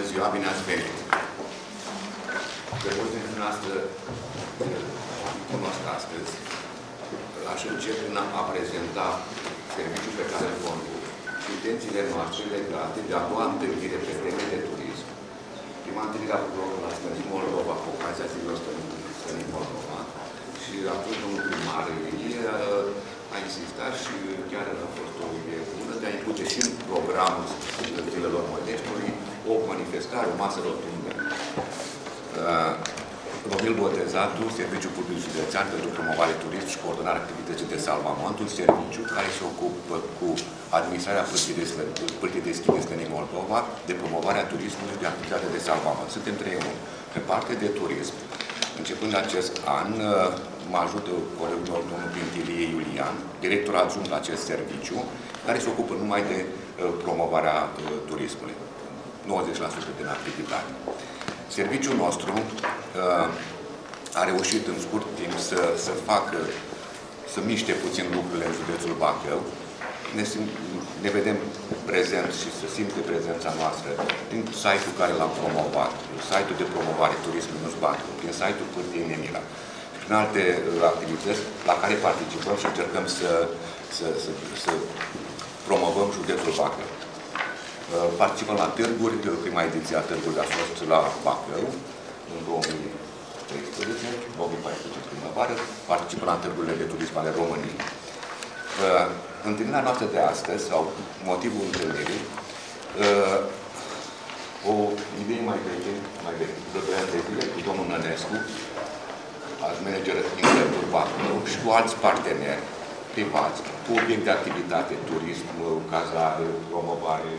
Bună ziua, bine ați venit! Pe ordinea dumneavoastră, cunosc astăzi, aș începe în a prezenta serviciul pe care îl conduc și intențiile noastre legate de a doua întâlnire pe teme de turism. Prima întâlnire a avut loc la Stăniu Moldova, cu ocazia zilor Stăniu Moldova, și atunci domnul primar a insistat și chiar a fost o idee bună de a include și în programul zilelor Mădeștiului o manifestare, o masă rotundă. Domnul Botezatu, Serviciul Public Județean pentru Promovare Turism și Coordonarea Activității de Salvament, un serviciu care se ocupă cu administrarea Pârtii Deschide Stănii Moldova, de promovarea turismului și de activitatea de salvament. Suntem 3-1. Pe parte de turism, începând acest an, mă ajută colegul domnul Pintilie Iulian, director adjunct la acest serviciu, care se ocupă numai de promovarea turismului. 90% din activitate. Serviciul nostru a reușit în scurt timp să miște puțin lucrurile în județul Bacău. Ne vedem prezent și se simte prezența noastră prin site-ul care l-am promovat, site-ul de promovare turismului Bacău, prin site-ul Pârtiei Nemira, prin alte activități la care participăm și încercăm să promovăm județul Bacău. Participăm la târguri, prima ediție a târgului a fost la Bacău, în 2013-2014 primăvară, participăm la târgurile de turism ale României. Întâlnirea noastră de astăzi, sau motivul întâlnirii, o idee mai veche, de zile, cu domnul Nănescu, alt manager Interturba, și cu alți parteneri privați, cu obiect de activitate, turism, cazare, promovare.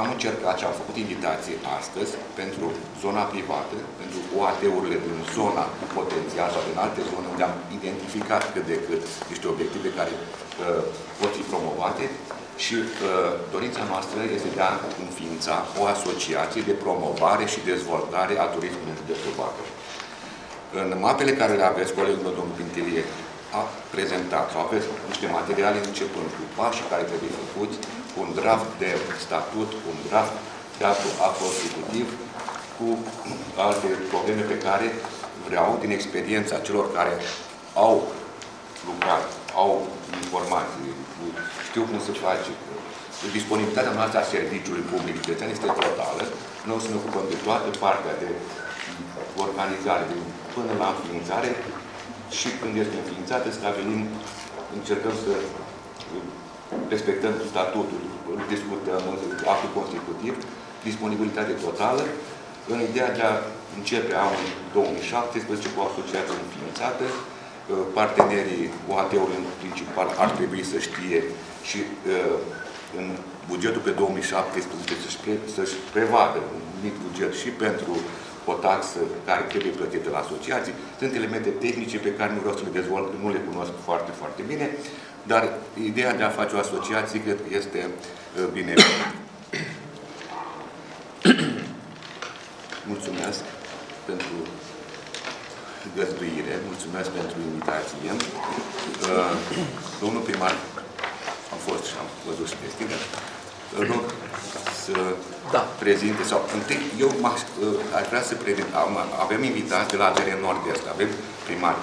Am încercat și am făcut invitații astăzi pentru zona privată, pentru OAT-urile din zona cu potențial sau din alte zone unde am identificat cât de cât niște obiective care pot fi promovate și dorința noastră este de a înființa o asociație de promovare și dezvoltare a turismului în județul Bacău. În mapele care le aveți, colegul domnul Pintilie a prezentat, sau aveți niște materiale începând cu pașii care trebuie făcuți, un draft de statut, un draft de act constitutiv, cu alte probleme pe care vreau, din experiența celor care au lucrat, au informații, știu cum se face. Disponibilitatea noastră a serviciului public județean este totală. Noi o să ne ocupăm de toată partea de organizare, de până la înființare, și când este înființată, stabilim, încercăm să respectăm statutul, discutăm actul constitutiv, disponibilitate totală, în ideea de a începe anul 2017 cu asociația înființată. Partenerii OAT-ului în principal ar trebui să știe și în bugetul pe 2017 să-și prevadă un mic buget și pentru o taxă care trebuie plătită la asociații. Sunt elemente tehnice pe care nu vreau să le dezvolt, nu le cunosc foarte, foarte bine, dar ideea de a face o asociație cred că este bine. Mulțumesc pentru găzduire, mulțumesc pentru invitație. Domnul primar, am fost și am văzut și deschidă. Îl rog să prezinte, sau întâi, eu aș vrea să prezint, avem invitați de la ADR Nord-Est, avem primar,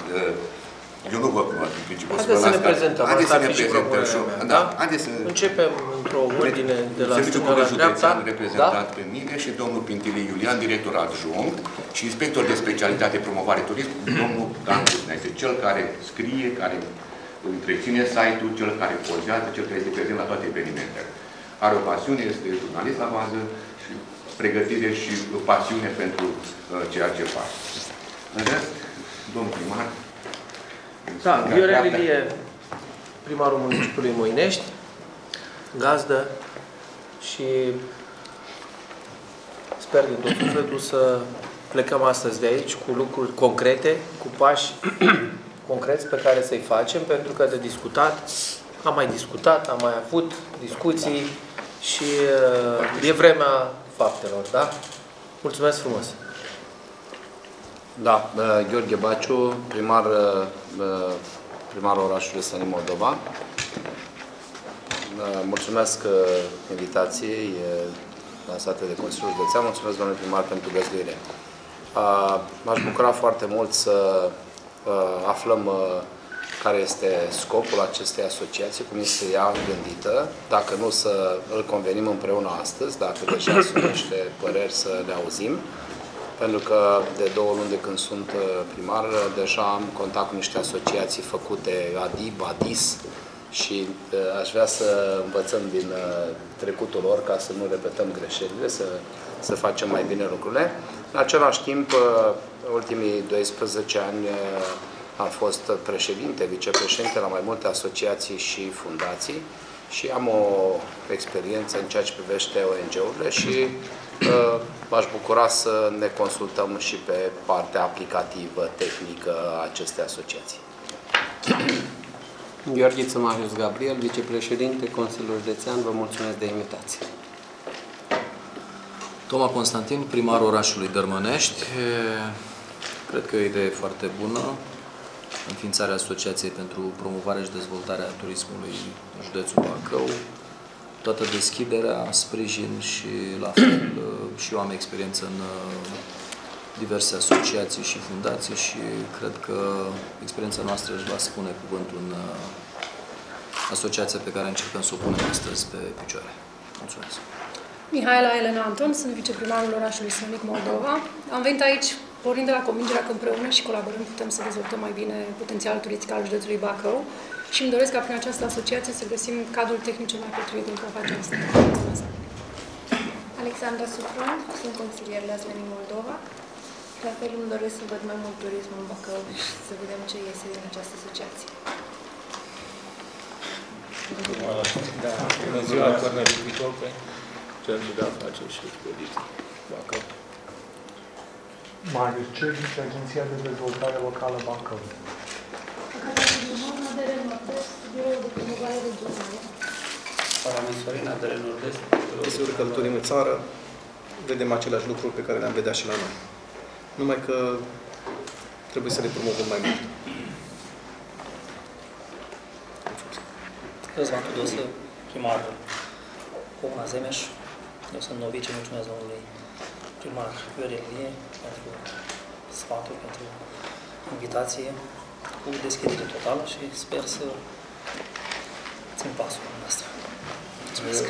eu nu vă cunosc în principiu. Haideți să ne prezentăm, asta ar fi și propunerea mea. Începem într-o ordine de la stânga la dreapta, reprezentat pe mine și domnul Pintilie Iulian, director adjunct și inspector de specialitate promovare turism, domnul Buznea, este cel care scrie, care întreține site-ul, cel care pozează, cel care este prezent la toate evenimentele. Are o pasiune, este jurnalist la bază, și pregătire și pasiune pentru ceea ce face. În rest, domnul primar. Da, Iorel Livie, primarul municipiului Moinești, gazdă și sper din tot sufletul să plecăm astăzi de aici cu lucruri concrete, cu pași concreți pe care să-i facem, pentru că de discutat am mai discutat, am mai avut discuții și e vremea faptelor, da? Mulțumesc frumos! Da, Gheorghe Baciu, primarul orașului Stănii Moldova. Mulțumesc invitației lansate de Consiliul Județean. Mulțumesc, domnule primar, pentru găzduire. M-aș bucura foarte mult să aflăm care este scopul acestei asociații, cum este ea gândită, dacă nu să îl convenim împreună astăzi, dacă deja sunt niște păreri să le auzim, pentru că de 2 luni de când sunt primar, deja am contact cu niște asociații făcute, ADIB, ADIS, și aș vrea să învățăm din trecutul lor ca să nu repetăm greșelile, să facem mai bine lucrurile. În același timp, ultimii 12 ani am fost președinte, vicepreședinte la mai multe asociații și fundații și am o experiență în ceea ce privește ONG-urile și m-aș bucura să ne consultăm și pe partea aplicativă, tehnică a acestei asociații. Iorghiță Marius Gabriel, vicepreședinte Consiliul Județean, vă mulțumesc de invitație. Toma Constantin, primarul orașului Dărmănești. Cred că e o idee foarte bună, înființarea Asociației pentru promovarea și dezvoltarea turismului în județul Bacău. Toată deschiderea, sprijin și la fel și eu am experiență în diverse asociații și fundații și cred că experiența noastră își va spune cuvântul în asociația pe care încercăm să o punem astăzi pe picioare. Mulțumesc! Mihaela Elena Anton, sunt viceprimarul orașului Sâmnic Moldova. Am venit aici pornind de la convingerea că împreună și colaborând putem să dezvoltăm mai bine potențialul turistic al județului Bacău și îmi doresc ca prin această asociație să găsim cadrul tehnic cel mai potrivit pentru a face asta. Mulțumesc! Alexandra Sufron, sunt consilier la Sâmnic Moldova. La fel îmi doresc să văd mai mult turism în Bacău și să vedem ce iese din această asociație. Bună ziua, Cărnești Vitor, Centrul de Afaceri și Politici Bacău. Marius Cerghici, Agenția de Dezvoltare Locală Bacău. ADR Nordest, Biroul de Promovare Regională. Paramisorina ADR Nordest. Sigur că călătorim în țară, vedem aceleași lucruri pe care le-am vedea și la noi. Numai că trebuie să le promovăm mai mult. Răzvan Tudose, primar Comuna Zemeș. Eu sunt novice, mulțumesc domnului primar Iorel Livie pentru sfaturi, pentru invitație, cu deschidere totală și sper să țin pasul dumneavoastră. Mulțumesc!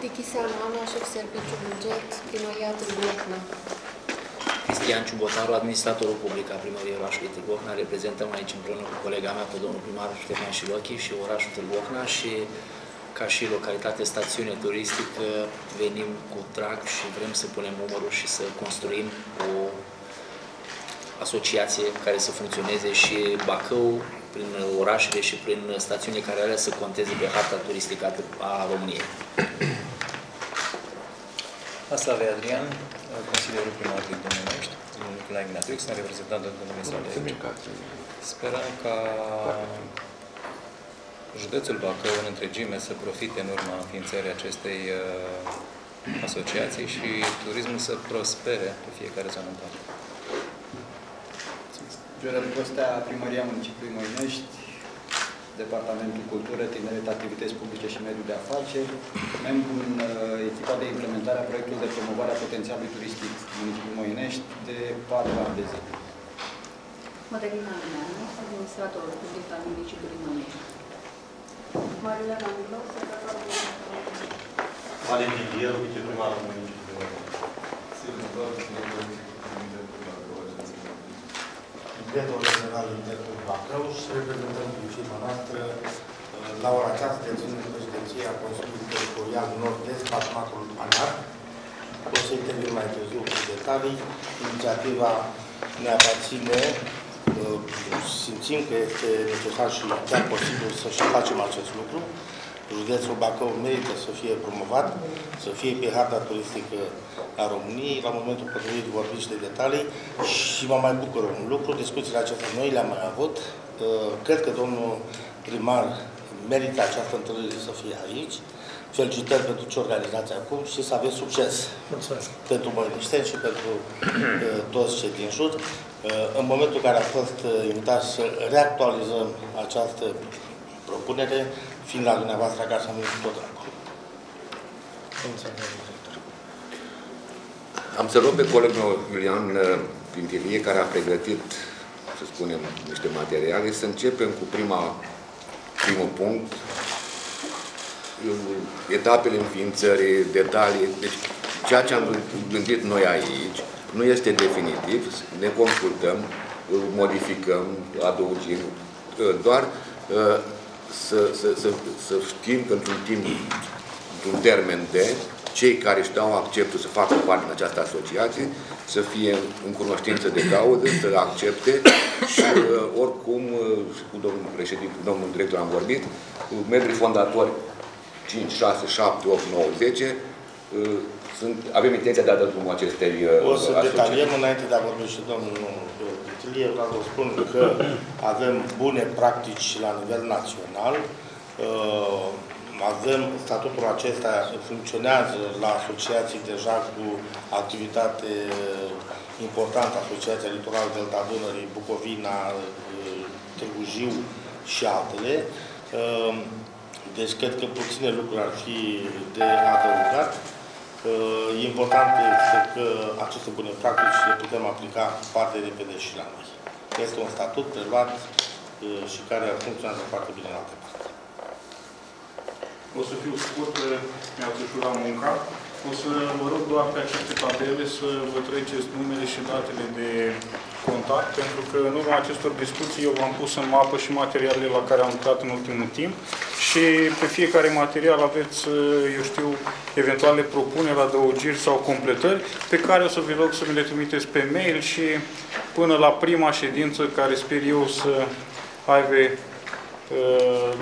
Tichiseanu Ana, șef serviciu buget, primăriatul Buznea. Cristian Ciubotaru, administratorul public al primăriei orașului Târgu Ocna. Reprezentăm aici împreună cu colega mea, pe domnul primar Ștefan Șilochi și orașul Târgu Ocna și ca și localitate, stațiune turistică, venim cu drag și vrem să punem numărul și să construim o asociație care să funcționeze și Bacău, prin orașele și prin stațiune care are să conteze pe harta turistică a României. Aslave Adrian, consilierul primar din Dărmănești, domnul Nicolae Ignatiu, sunt reprezentant de domnului. Sperăm ca județul Bacău în întregime să profite în urma înființării acestei asociații și turismul să prospere pe fiecare zonă în parte. Iorel Costea, Primăria Municipiului Măinești, Departamentul Cultură, Tineret, Activități Publice și Mediul de Afaceri, membru în echipa de implementare a proiectului de promovare a potențialului turistic municipiul Măinești de 4 ani de zile. Mădălina Urnău, administratorul public al municipiului Măinești. Mariana Urnău, secretarul municipiului. Mărintea Vier, viceprimarul municipiului Măinești. Directorul General Interturba Bacău și reprezentăm din firma noastră la ora aceasta de ținut de președinție a Consiliului Teritorial Nord-Est, pașmatul ANAR. O să intervin mai târziu cu detalii. Inițiativa ne aparține. Simțim că este necesar și chiar posibil să și facem acest lucru. Județul Bacău merită să fie promovat, să fie pe harta turistică a României. La momentul potrivit vorbim și de detalii și mă mai bucur un lucru. Discuțiile acestea noi le-am mai avut. Cred că domnul primar merită această întâlnire să fie aici. Felicitări pentru ce organizați acum și să aveți succes. Mulțumesc. Pentru mărineșteni și pentru toți cei din jur. În momentul în care a fost invitat să reactualizăm această propunere, fiind la dumneavoastră acasă, am venit tot acolo. funcția de director. Am să rog pe colegul meu, Iulian Pintilie, care a pregătit, să spunem, niște materiale, să începem cu primul punct, etapele înființării, detalii. Deci, ceea ce am gândit noi aici nu este definitiv, ne consultăm, îl modificăm, adăugim, doar să știm că într-un termen de cei care își dau acceptul să facă parte în această asociație, să fie în cunoștință de cauză, să accepte și oricum, cu domnul președinte, cu domnul director am vorbit, cu membrii fondatori 5, 6, 7, 8, 9, 10, avem intenția de a da drumul acestei asociații. O să detaliem înainte de a vorbi și domnul Pintilie, vreau să spun că avem bune practici la nivel național. Avem statutul acesta, funcționează la asociații deja cu activitate importantă, Asociația Litorală Delta Dunării, Bucovina, Târgu Jiu și altele. Deci cred că puține lucruri ar fi de adăugat. E important este că aceste bune practici le putem aplica foarte repede și la noi. Este un statut preluat și care funcționează foarte bine în alte parte. O să fiu scurt, mi-au desfășurat munca. O să vă rog doar pe aceste tabele să vă treceți numele și datele de contact, pentru că în urma acestor discuții eu v-am pus în mapă și materialele la care am lucrat în ultimul timp și pe fiecare material aveți, eu știu, eventuale propuneri, adăugiri sau completări, pe care o să vă rog să mi le trimiteți pe mail și până la prima ședință, care sper eu să aibă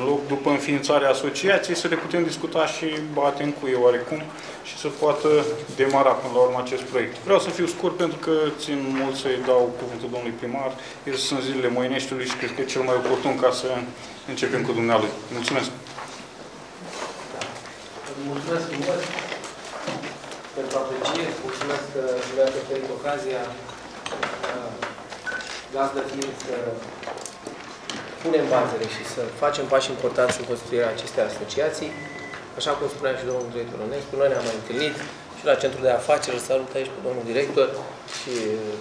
loc după înființarea asociației, să le putem discuta și batem cu ei oarecum și să poată demara până la urmă acest proiect. Vreau să fiu scurt pentru că țin mult să-i dau cuvântul domnului primar. Sunt zilele Moineștiului și cred că e cel mai oportun ca să începem cu dumnealui. Mulțumesc! Mulțumesc mult pentru apreciere, mulțumesc că mi-ați oferit ocazia, gazdă fiind, să punem bazele și să facem pași importanți în construirea acestei asociații. Așa cum spunea și domnul director Onescu, noi ne-am mai întâlnit și la centrul de afaceri, salut aici pe domnul director și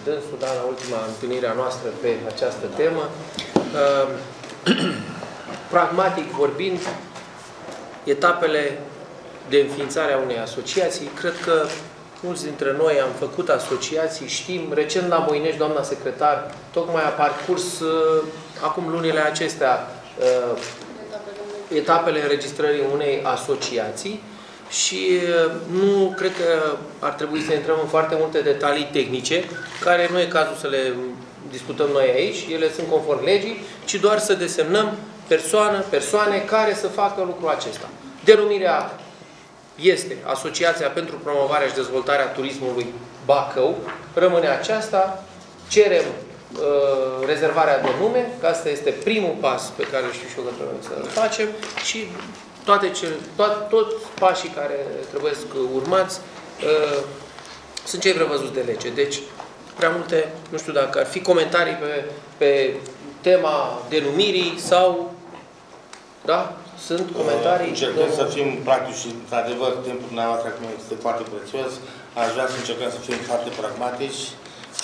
dânsul, dar la ultima întâlnire a noastră pe această temă. Pragmatic vorbind, etapele de înființare a unei asociații, cred că mulți dintre noi am făcut asociații, știm, recent la Moinești, doamna secretar, tocmai a parcurs, acum lunile acestea, etapele înregistrării unei asociații și nu cred că ar trebui să intrăm în foarte multe detalii tehnice, care nu e cazul să le discutăm noi aici, ele sunt conform legii, ci doar să desemnăm persoane care să facă lucrul acesta. Denumirea este Asociația pentru Promovarea și Dezvoltarea Turismului Bacău. Rămâne aceasta. Cerem rezervarea de nume, că asta este primul pas pe care știu și eu că trebuie să-l facem și toți pașii care trebuie să urmați sunt cei prevăzuți de lege. Deci, prea multe, nu știu dacă ar fi comentarii pe tema denumirii sau... Da? Sunt comentarii... Încercăm să fim practici, într-adevăr, timpul dumneavoastră acum este foarte prețios. Aș vrea să încercăm să fim foarte pragmatici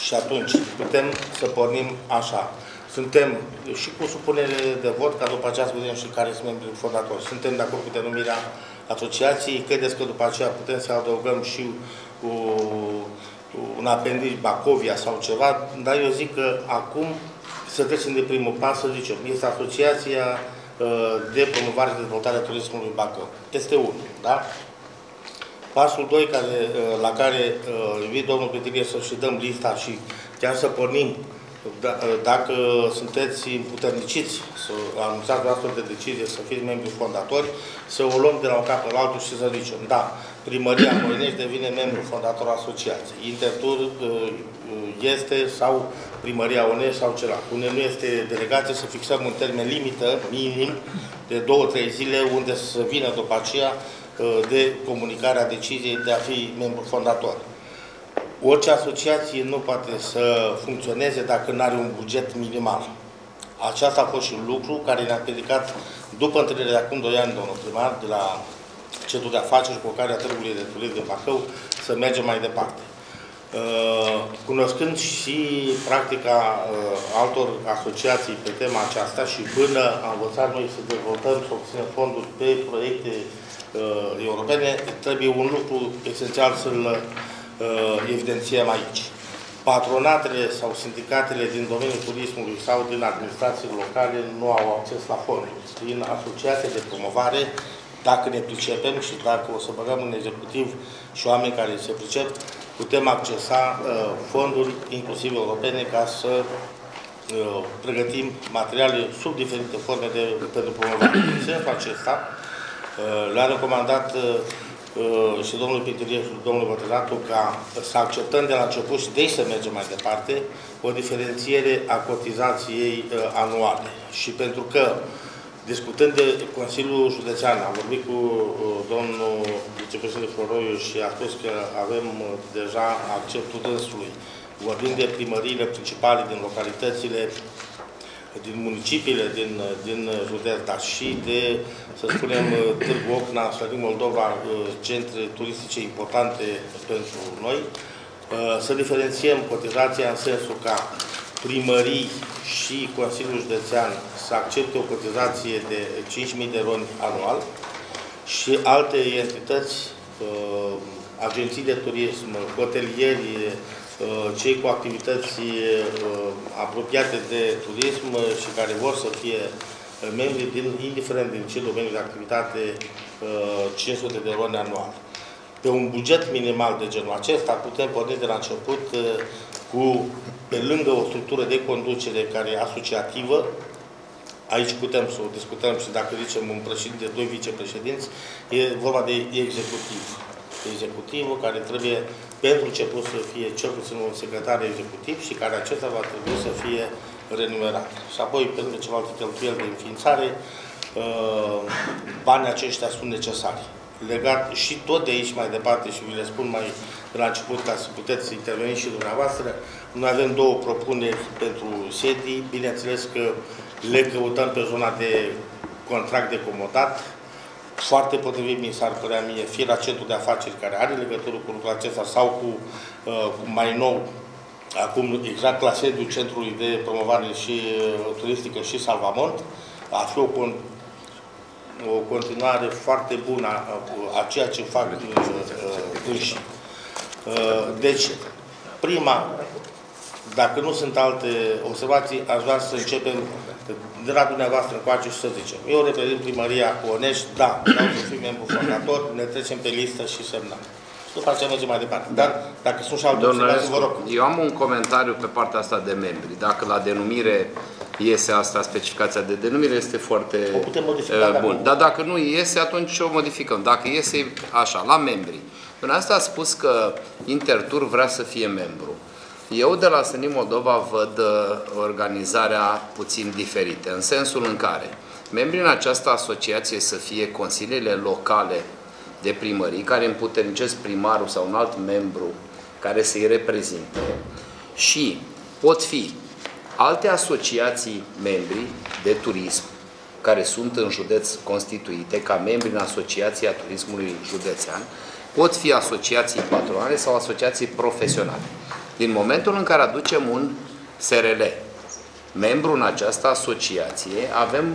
și atunci putem să pornim așa. Suntem și cu supunere de vot, ca după aceea să vedem și care sunt membrii fondatori. Suntem de acord cu denumirea asociației. Credeți că după aceea putem să adăugăm și un apendix Bacovia sau ceva, dar eu zic că acum să trecem de primul pas, să zicem, este asociația de promovare și dezvoltare a turismului Bacău. Este unul, da? Pasul 2, la care invit domnul Pintilie să-și dăm lista și chiar să pornim, dacă sunteți împuterniciți, să anunțați o astfel de decizie, să fiți membri fondatori, să o luăm de la un cap la altul și să zicem, da, Primăria Moinești devine membru fondator asociației. Intertur este sau Primăria Onești sau celălalt. Unde nu este delegație, să fixăm un termen limită, minim, de 2-3 zile, unde să vină după aceea de comunicarea deciziei de a fi membru fondator. Orice asociație nu poate să funcționeze dacă nu are un buget minimal. Aceasta a fost și un lucru care ne-a predicat după întâlnirea de acum 2 ani, domnul primar, de la centru de afaceri și blocarea târgului de turism de Bacău, să mergem mai departe. Cunoscând și practica altor asociații pe tema aceasta și până am învățat noi să dezvoltăm, să obținem fonduri pe proiecte europene, trebuie un lucru esențial să-l evidențiem aici. Patronatele sau sindicatele din domeniul turismului sau din administrații locale nu au acces la fonduri. Din asociații de promovare, dacă ne pricepem și dacă o să băgăm în executiv și oameni care se pricep, putem accesa fonduri, inclusiv europene, ca să pregătim materiale sub diferite forme pentru promovare. În sensul acesta, le-a recomandat și domnul Pintilie și domnul Bătrânatu ca să acceptăm de la început și deci să mergem mai departe o diferențiere a cotizației anuale. Și pentru că, discutând de Consiliul Județean, am vorbit cu domnul vicepreședinte Floroiu și a spus că avem deja acceptul dânsului. Vorbim de primăriile principale din localitățile, din municipiile din județ, dar și de, să spunem, Târgu Ocna, Sărin Moldova, centre turistice importante pentru noi, să diferențiem cotizația în sensul ca primării și Consiliul Județean să accepte o cotizație de 5.000 de RON anual și alte entități, agenții de turism, hotelieri, cei cu activități apropiate de turism și care vor să fie membri, indiferent din ce domeniu de activitate, 500 de RON anual. Pe un buget minimal de genul acesta putem porni de la început cu, pe lângă o structură de conducere care e asociativă, aici putem să o discutăm și dacă zicem un președinte, doi vicepreședinți, e vorba de executiv. Executivul care trebuie, pentru început, să fie cel puțin un secretar executiv și care acesta va trebui să fie renumerat. Și apoi, pentru celelalte cheltuieli de înființare, banii aceștia sunt necesari. Legat și tot de aici mai departe și vi le spun mai de la început ca să puteți interveni și dumneavoastră, noi avem două propuneri pentru sedii, bineînțeles că le căutăm pe zona de contract de comodat, foarte potrivit mi s-ar părea mie, fie la centru de afaceri care are legătură cu lucrul acesta sau cu mai nou, acum exact la sediul Centrului de Promovare și Turistică și Salvamont, a fi o continuare foarte bună a ceea ce fac înși. Deci, prima, dacă nu sunt alte observații, aș vrea să începem de la dumneavoastră încoace și să zicem. Eu reprezint primăria Onești, da, vreau să fiu membru fondator, ne trecem pe listă și semnăm. Și după aceea mergem mai departe. Dar dacă sunt și alte observații, vă rog. Eu am un comentariu pe partea asta de membri. Dacă la denumire iese asta, specificația de denumire este foarte bună. Dar dacă nu iese, atunci o modificăm. Dacă iese, așa, la membri. Până asta a spus că Intertur vrea să fie membru. Eu de la Sănim Moldova văd organizarea puțin diferită, în sensul în care membrii în această asociație să fie consiliile locale de primării, care împuternicesc primarul sau un alt membru care să-i reprezinte și pot fi alte asociații membri de turism care sunt în județ constituite ca membri în Asociația Turismului Județean, pot fi asociații patronale sau asociații profesionale. Din momentul în care aducem un SRL, membru în această asociație, avem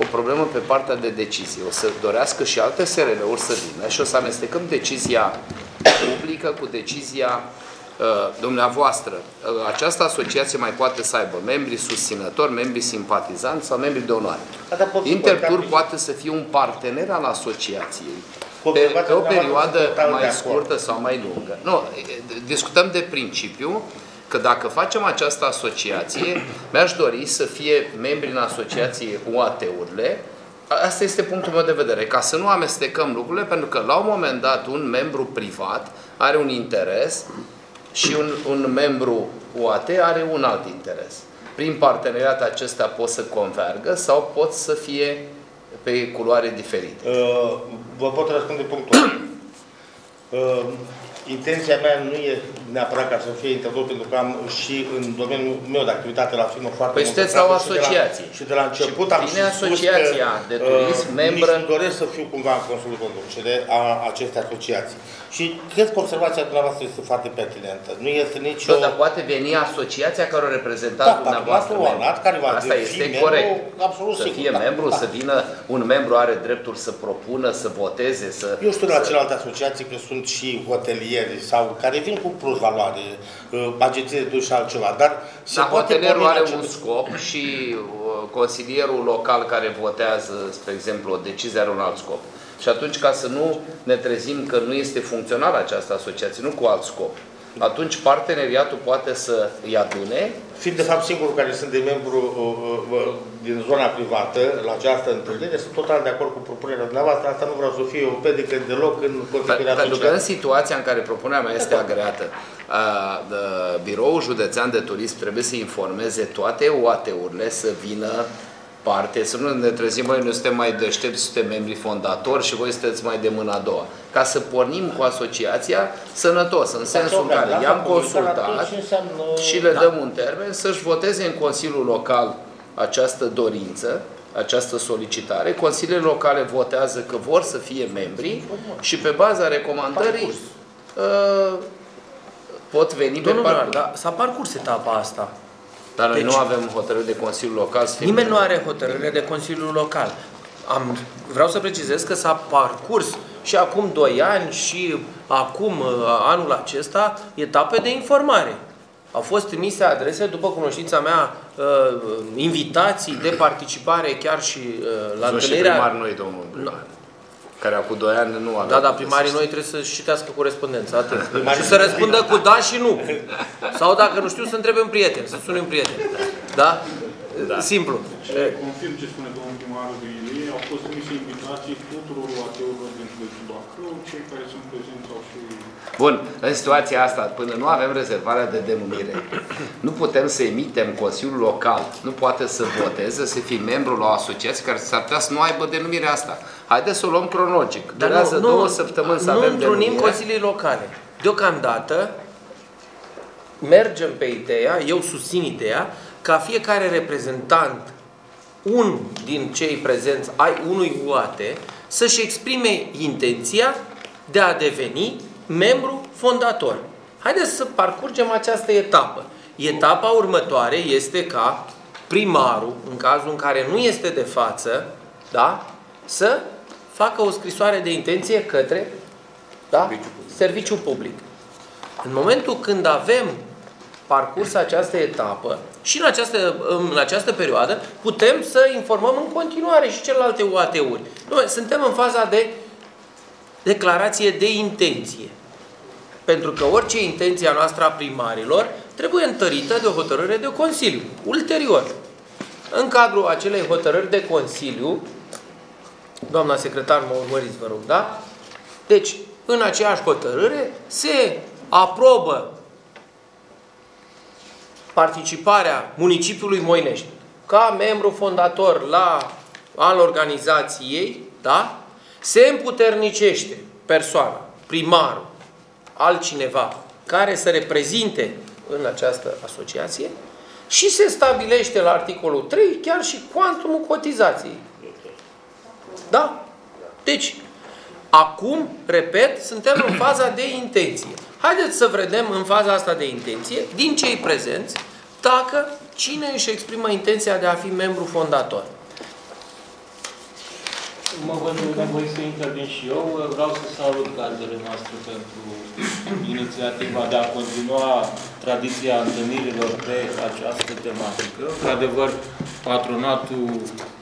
o problemă pe partea de decizie. O să dorească și alte SRL-uri să vină și o să amestecăm decizia publică cu decizia dumneavoastră. Această asociație mai poate să aibă membri susținători, membri simpatizanți sau membri de onoare. Intertur poate să fie un partener al asociației pe o perioadă mai scurtă sau mai lungă. Nu, discutăm de principiu că dacă facem această asociație, mi-aș dori să fie membri în asociație UAT-urile. Asta este punctul meu de vedere, ca să nu amestecăm lucrurile, pentru că la un moment dat un membru privat are un interes și un membru UAT are un alt interes. Prin parteneriat acestea pot să convergă sau pot să fie pe culoare diferite. Vă pot răspunde punctul. Intenția mea nu e neapărat ca să fie intervot, pentru că am și în domeniul meu de activitate la firmă foarte mult. Păi sunteți la o asociație. Și de la început am spus asociația de turism, membră. Nici îmi doresc să fiu cumva în Consiliul de Conducere a acestei asociații. Și cred că observația dumneavoastră este foarte pertinentă. Nu este nici o... Dar poate veni asociația care o reprezenta dumneavoastră. Da, dumneavoastră. Asta este corect. Absolut sigur. Să fie membru, să vină, un membru are dreptul să propună, să voteze, să... Eu știu la celelalte asociații că sunt și hotelieri sau care vin cu plus valoare, agenții de turism și altceva, dar... Dar hotelierul are un scop și consilierul local care votează, spre exemplu, o decizie are un alt scop. Și atunci, ca să nu ne trezim că nu este funcțională această asociație, nu cu alt scop, atunci parteneriatul poate să îi adune. Fiind de fapt singurul care sunt de membru din zona privată la această întâlnire, sunt total de acord cu propunerea dumneavoastră. Asta nu vreau să fiu eu pedică deloc în constituirea socială. Pentru că în situația în care propunerea mea este agreată, Biroul Județean de Turism trebuie să informeze toate OAT-urile să vină parte, să nu ne trezim, noi nu suntem mai deștepți, suntem membri fondatori și voi sunteți mai de mâna a doua. Ca să pornim cu asociația sănătos, în sensul în care i-am consultat și le dăm un termen să-și voteze în Consiliul Local această dorință, această solicitare. Consiliile locale votează că vor să fie membri și pe baza recomandării pot veni pe parcurs. Dar s-a parcurs etapa asta. Dar noi nu avem hotărâri de Consiliul Local. Nimeni nu are hotărârile de Consiliul Local. Vreau să precizez că s-a parcurs și acum 2 ani și acum anul acesta etape de informare. Au fost trimise adrese, după cunoștința mea, invitații de participare chiar și la întâlnirea... Sunt și primari noi, domnul primar, care acum 2 ani nu avem... Da, dar primarii noi trebuie să-și citească corespondența, atât. Și să răspundă cu da și nu. Sau dacă nu știu, să întrebe un prieten, să sune un prieten. Da? Da. Simplu. Confirm ce spune domnul primarul de Ilie, au fost trimise invitații tuturor OAT-urilor din județul Bacău, cei care sunt prezenți au și... Bun, în situația asta, până nu avem rezervarea de denumire, nu putem să emitem Consiliul Local, nu poate să voteze, să fie membru la o asociație care s-ar putea să nu aibă denumirea asta. Haideți să o luăm cronologic. Durează 2 săptămâni să avem denumire. Nu întrunim consilii locale. Deocamdată, mergem pe ideea, eu susțin ideea, ca fiecare reprezentant, un din cei prezenți ai unui UAT, să-și exprime intenția de a deveni membru fondator. Haideți să parcurgem această etapă. Etapa următoare este ca primarul, în cazul în care nu este de față, da, să facă o scrisoare de intenție către serviciul public. În momentul când avem parcurs această etapă, și în această perioadă putem să informăm în continuare și celelalte OAT-uri. Suntem în faza de declarație de intenție. Pentru că orice intenție a noastră a primarilor trebuie întărită de o hotărâre de Consiliu. Ulterior, în cadrul acelei hotărâri de Consiliu, doamna secretar, mă urmăriți, vă rog, da? Deci, în aceeași hotărâre se aprobă participarea municipiului Moinești ca membru fondator al organizației, da? Se împuternicește persoana, primarul, altcineva care să reprezinte în această asociație și se stabilește la articolul 3 chiar și cuantumul cotizației. Da? Deci, acum, repet, suntem în faza de intenție. Haideți să vedem în faza asta de intenție, din cei prezenți, dacă cine își exprimă intenția de a fi membru fondator. Mă văd nevoie să intervin și eu. Vreau să salut gazele noastre pentru inițiativa de a continua tradiția întâlnirilor pe această tematică. De adevăr, patronatul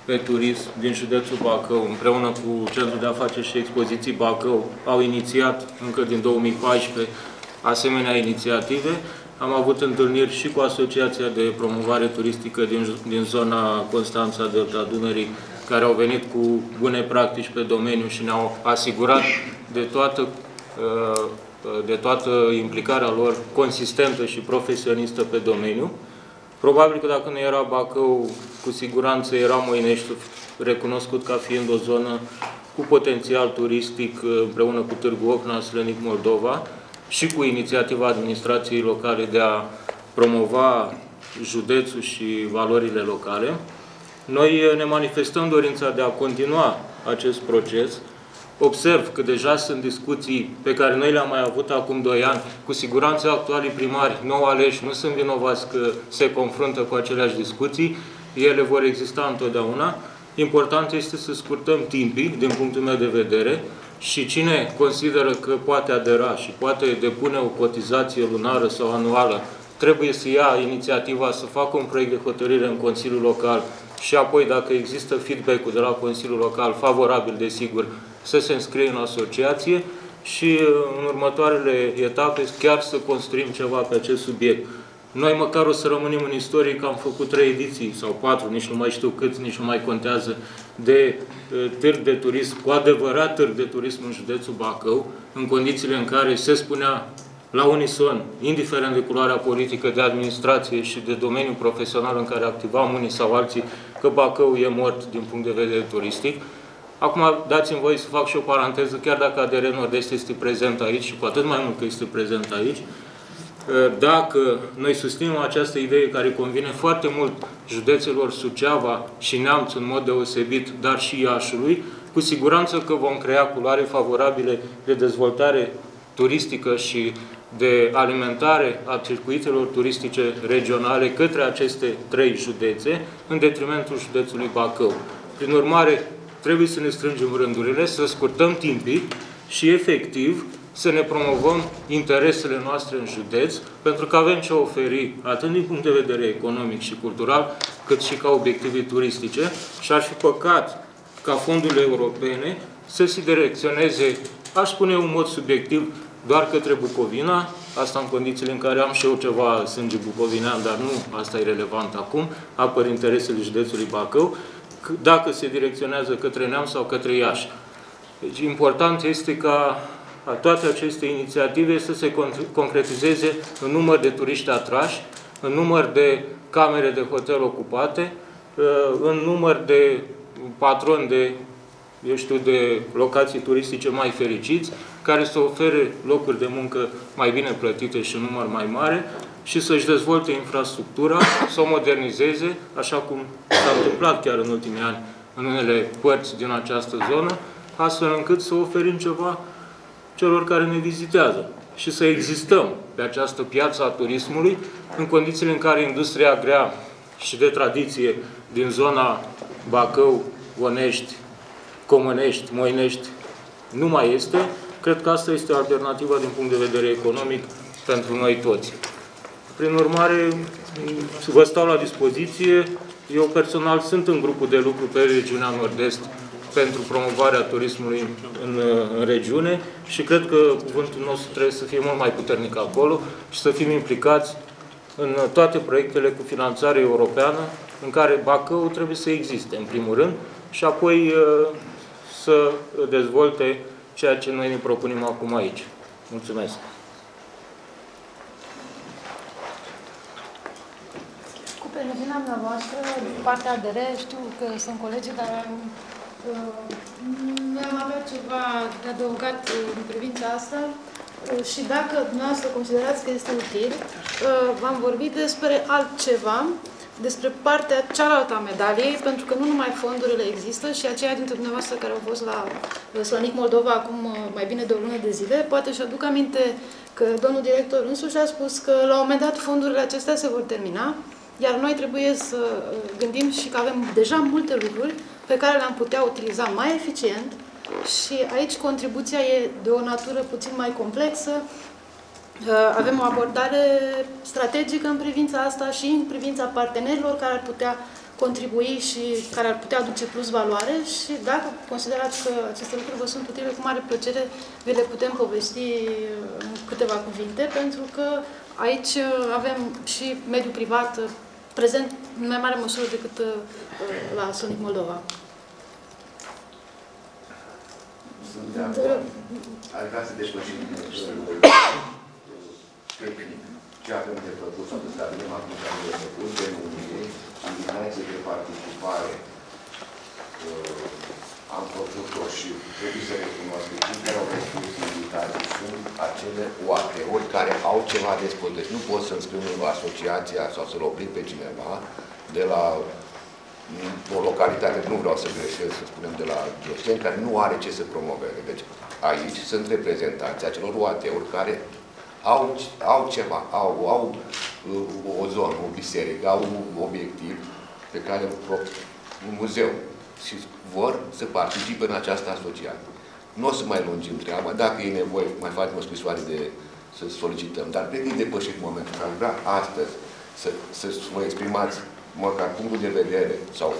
pe turism din județul Bacău, împreună cu Centrul de Afaceri și Expoziții Bacău, au inițiat încă din 2014 asemenea inițiative. Am avut întâlniri și cu Asociația de Promovare Turistică din zona Constanța Delta Dunării, care au venit cu bune practici pe domeniu și ne-au asigurat de toată implicarea lor consistentă și profesionistă pe domeniu. Probabil că dacă nu era Bacău, cu siguranță era Moineștiul, recunoscut ca fiind o zonă cu potențial turistic împreună cu Târgu Ocna, Slănic, Moldova. și cu inițiativa administrației locale de a promova județul și valorile locale, noi ne manifestăm dorința de a continua acest proces. Observ că deja sunt discuții pe care noi le-am mai avut acum 2 ani. Cu siguranță actualii primari nou aleși nu sunt vinovați că se confruntă cu aceleași discuții. Ele vor exista întotdeauna. Important este să scurtăm timpii, din punctul meu de vedere, și cine consideră că poate adera și poate depune o cotizație lunară sau anuală, trebuie să ia inițiativa să facă un proiect de hotărâre în Consiliul Local și apoi, dacă există feedback-ul de la Consiliul Local, favorabil, desigur, să se înscrie în asociație și în următoarele etape chiar să construim ceva pe acest subiect. Noi măcar o să rămânem în istorie că am făcut 3 ediții sau 4, nici nu mai știu cât, nici nu mai contează, de târg de turism, cu adevărat târg de turism în județul Bacău, în condițiile în care se spunea la unison, indiferent de culoarea politică, de administrație și de domeniul profesional în care activam unii sau alții, că Bacău e mort din punct de vedere turistic. Acum dați-mi voie să fac și o paranteză, chiar dacă ADR Nord-Est este prezent aici și cu atât mai mult că este prezent aici, dacă noi susținem această idee care convine foarte mult județelor Suceava și Neamț în mod deosebit, dar și Iașului, cu siguranță că vom crea culoare favorabile de dezvoltare turistică și de alimentare a circuitelor turistice regionale către aceste 3 județe, în detrimentul județului Bacău. Prin urmare, trebuie să ne strângem rândurile, să scurtăm timpii și, efectiv, să ne promovăm interesele noastre în județ, pentru că avem ce oferi, atât din punct de vedere economic și cultural, cât și ca obiective turistice, și ar fi păcat ca fondurile europene să se direcționeze, aș spune în mod subiectiv, doar către Bucovina, asta în condițiile în care am și eu ceva sânge bucovinean, dar nu asta e relevant acum, apăr interesele județului Bacău, dacă se direcționează către Neamț sau către Iași. Deci important este ca toate aceste inițiative să se concretizeze în număr de turiști atrași, în număr de camere de hotel ocupate, în număr de patroni de, eu știu, de locații turistice mai fericiți, care să ofere locuri de muncă mai bine plătite și în număr mai mare și să-și dezvolte infrastructura, să o modernizeze, așa cum s-a întâmplat chiar în ultimii ani în unele părți din această zonă, astfel încât să oferim ceva celor care ne vizitează și să existăm pe această piață a turismului, în condițiile în care industria grea și de tradiție din zona Bacău, Onești, Comănești, Moinești nu mai este. Cred că asta este alternativa din punct de vedere economic pentru noi toți. Prin urmare, vă stau la dispoziție. Eu personal sunt în grupul de lucru pe regiunea Nord-Est pentru promovarea turismului în regiune și cred că cuvântul nostru trebuie să fie mult mai puternic acolo și să fim implicați în toate proiectele cu finanțare europeană în care Bacău trebuie să existe, în primul rând, și apoi să dezvolte ceea ce noi ne propunem acum aici. Mulțumesc! Cu permisiunea dumneavoastră, din partea ADR, știu că sunt colegi, dar am avea ceva de adăugat în privința asta și dacă dumneavoastră considerați că este util, v-am vorbit despre altceva, despre partea cealaltă a medaliei, pentru că nu numai fondurile există și aceia dintre dumneavoastră care au fost la Sonic Moldova acum mai bine de o lună de zile, poate și aduc aminte că domnul director însuși a spus că la un moment dat fondurile acestea se vor termina, iar noi trebuie să gândim și că avem deja multe lucruri pe care le-am putea utiliza mai eficient și aici contribuția e de o natură puțin mai complexă. Avem o abordare strategică în privința asta și în privința partenerilor care ar putea contribui și care ar putea aduce plus valoare și dacă considerați că aceste lucruri vă sunt utile, cu mare plăcere vi le putem povesti în câteva cuvinte, pentru că aici avem și mediul privat prezent în mai mare măsură decât la Sonic Moldova. Sunt de acord. Ar vrea să depășim ce avem de făcut, atât avem acum ce avem de făcut, de unire, ambianțe de participare. Am făcut-o și trebuie să recunoască. Cei care au răspuns invitații sunt acele OAP-uri care au ceva de spus. Deci nu pot să-mi spun asociația sau să-l oprim pe cineva de la o localitate, nu vreau să greșesc, să spunem, de la Gioceni, care nu are ce să promoveze. Deci aici sunt reprezentanții acelor OAT-uri care au ceva, au o zonă, o biserică, au un obiectiv pe care un muzeu și vor să participe în această asociație. Nu o să mai lungim treaba, dacă e nevoie, mai facem o scrisoare să solicităm, dar cred că e depășit momentul. Aș vrea astăzi să vă exprimați măcar punctul de vedere sau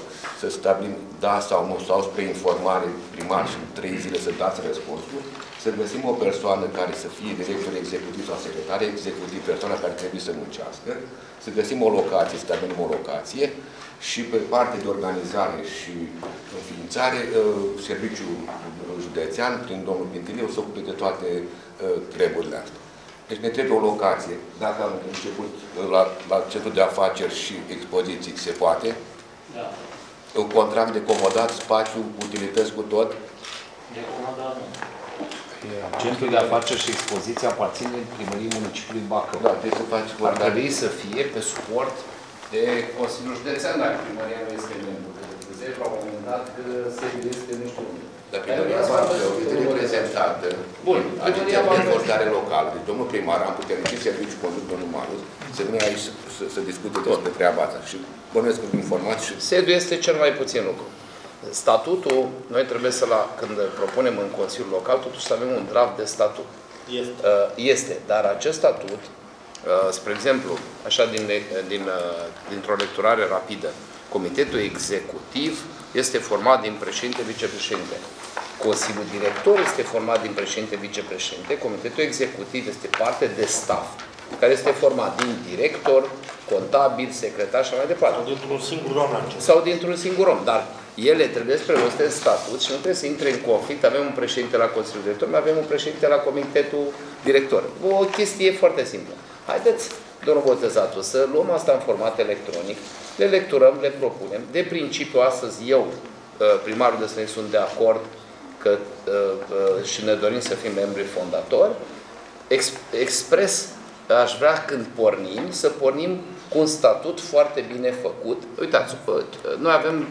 să stabilim da sau nu, sau spre informare primar și în 3 zile să dați răspunsul, să găsim o persoană care să fie director executiv sau secretar executiv, persoana care trebuie să muncească, să găsim o locație, să stabilim o locație și pe partea de organizare și înființare, serviciul județean, prin domnul Pintilie, o să ocupe de toate treburile astea. Deci ne trebuie o locație. Dacă am început la centru de afaceri și expoziții, se poate? Da. Un contract de comodat, spațiu, utilități cu tot? De comodat, nu. Centrul de afaceri și expoziții aparține primăriei municipiului Bacău. Da, trebuie să faci comodat. Ar trebui să fie pe suport de Consiliul Județean, dacă primăria nu este membru. Deci, la un moment dat, se este nu știu unde. Dar primăria Bacău este reprezentată. Bun. Agenția de dezvoltare locală. Deci, domnul primar, am putea nici serviciu condus domnul Marius, să vină aici să discute despre treaba asta. Și bănuiesc cu informații și... Sediul este cel mai puțin lucru. Statutul, noi trebuie să, când propunem în Consiliul Local, totuși să avem un draft de statut. Este. Dar acest statut, spre exemplu, așa dintr-o lecturare rapidă, Comitetul Executiv este format din președinte, vicepreședinte. Consiliul Director este format din președinte, vicepreședinte. Comitetul Executiv este parte de staff, care este format din director, contabil, secretar și mai departe. Sau dintr-un singur om la început. Sau dintr-un singur om, dar ele trebuie prevăzute în statut și nu trebuie să intre în conflict. Avem un președinte la Consiliul Director, mai avem un președinte la Comitetul Director. O chestie foarte simplă. Haideți, domnul Botezatul, să luăm asta în format electronic, le lecturăm, le propunem. De principiu, astăzi eu, primarul de Sănești, sunt de acord că, și ne dorim să fim membri fondatori. Expres aș vrea când pornim, să pornim cu un statut foarte bine făcut. Uitați, noi avem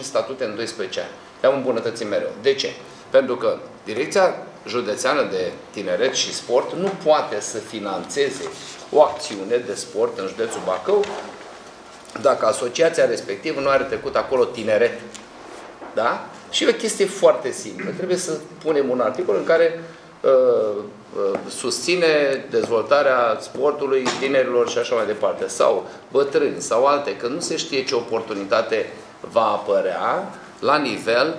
4-5 statute în 12 ani. Le-am îmbunătățit mereu. De ce? Pentru că Direcția Județeană de Tineret și Sport nu poate să finanțeze o acțiune de sport în județul Bacău dacă asociația respectivă nu are trecut acolo tineret. Da? Și o chestie foarte simplă. Trebuie să punem un articol în care susține dezvoltarea sportului tinerilor și așa mai departe. Sau bătrâni, sau alte. Că nu se știe ce oportunitate va apărea la nivel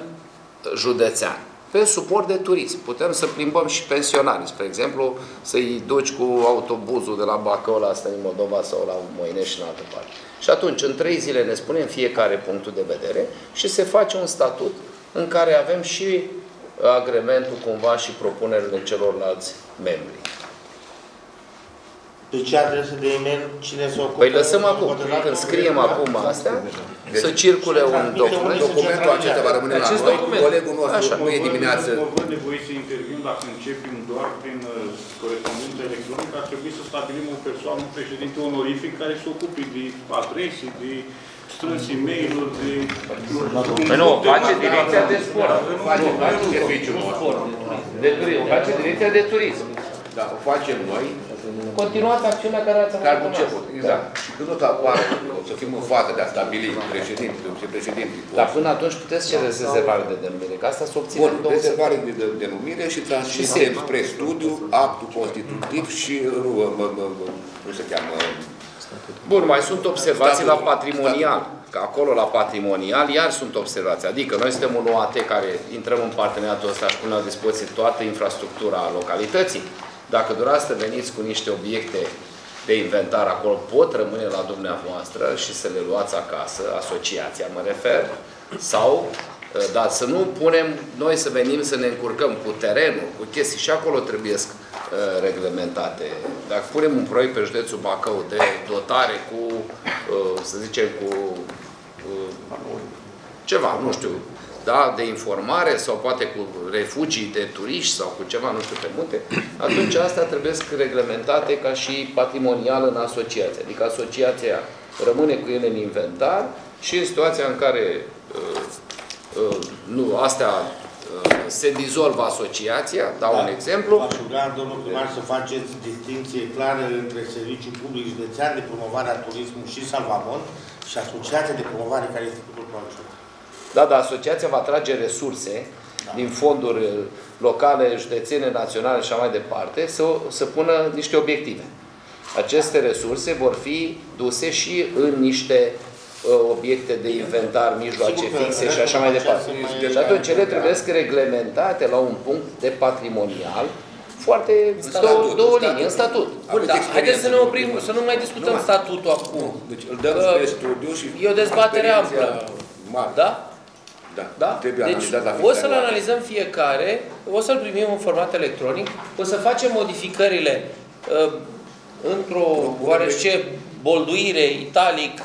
județean. Pe suport de turism. Putem să plimbăm și pensionarii. Spre exemplu, să-i duci cu autobuzul de la Bacău la Moldova sau la Moinești și în altă parte. Și atunci, în 3 zile ne spunem fiecare punctul de vedere și se face un statut în care avem și agrementul cumva și propunerile celorlalți membri. De ce adresă de e-mail? Cine se ocupă? Păi lăsăm acum. Când scriem acum astea, să circule un document. Documentul acesta va rămâne la noi. Colegul nostru nu e dimineață. Mă văd nevoit să intervin, dacă începem doar prin corespondență electronică, ar trebui să stabilim o persoană, un președinte onorific, care se ocupe de adrese, de strâns e-mail-uri, de... Păi nu, o face Direcția de Sport. Nu, o face Direcția de Turism. Da, o facem noi. Continuați acțiunea care ați avut început. Exact. Da. Și când o apare, o să fim în fază de a stabili președinte. Dar până atunci puteți cere rezervare de denumire, că asta se obține în 2 zile. Rezervare de denumire și transmitem spre studiu, actul constitutiv și nu se cheamă... Bun, mai sunt observații la patrimonial. Că acolo, la patrimonial, iar sunt observații. Adică, noi suntem un OAT care intrăm în parteneriatul ăsta și punem la dispoziție toată infrastructura localității. Dacă doreați să veniți cu niște obiecte de inventar acolo, pot rămâne la dumneavoastră și să le luați acasă, asociația mă refer, sau, dar să nu punem noi să venim să ne încurcăm cu terenul, cu chestii și acolo trebuie reglementate. Dacă punem un proiect pe județul Bacău de dotare cu, să zicem, cu ceva, nu știu, da, de informare sau poate cu refugii de turiști sau cu ceva, nu știu, pe munte, atunci astea trebuie reglementate ca și patrimonial în asociație. Adică asociația rămâne cu ele în inventar și în situația în care se dizolvă asociația, dau un exemplu. V-aș ruga, domnul primar, să faceți distinție clară între serviciul public județean de promovare a turismului și salvamont și asociația de promovare care este cu proiectul. Da, dar asociația va trage resurse din fonduri locale, județene, naționale și așa mai departe, să pună niște obiective. Aceste resurse vor fi duse și în niște obiecte de inventar, mijloace fixe și așa mai departe. Deci atunci ele trebuie să reglementate la un punct de patrimonial foarte două linii, în statut. Haideți să ne oprim, să nu mai discutăm statutul acum. Deci îl dăm spre studiu și... E o dezbatere amplă. Da? Da. Deci o să-l analizăm fiecare, o să-l primim în format electronic, o să facem modificările într-o oarește bolduire, italic,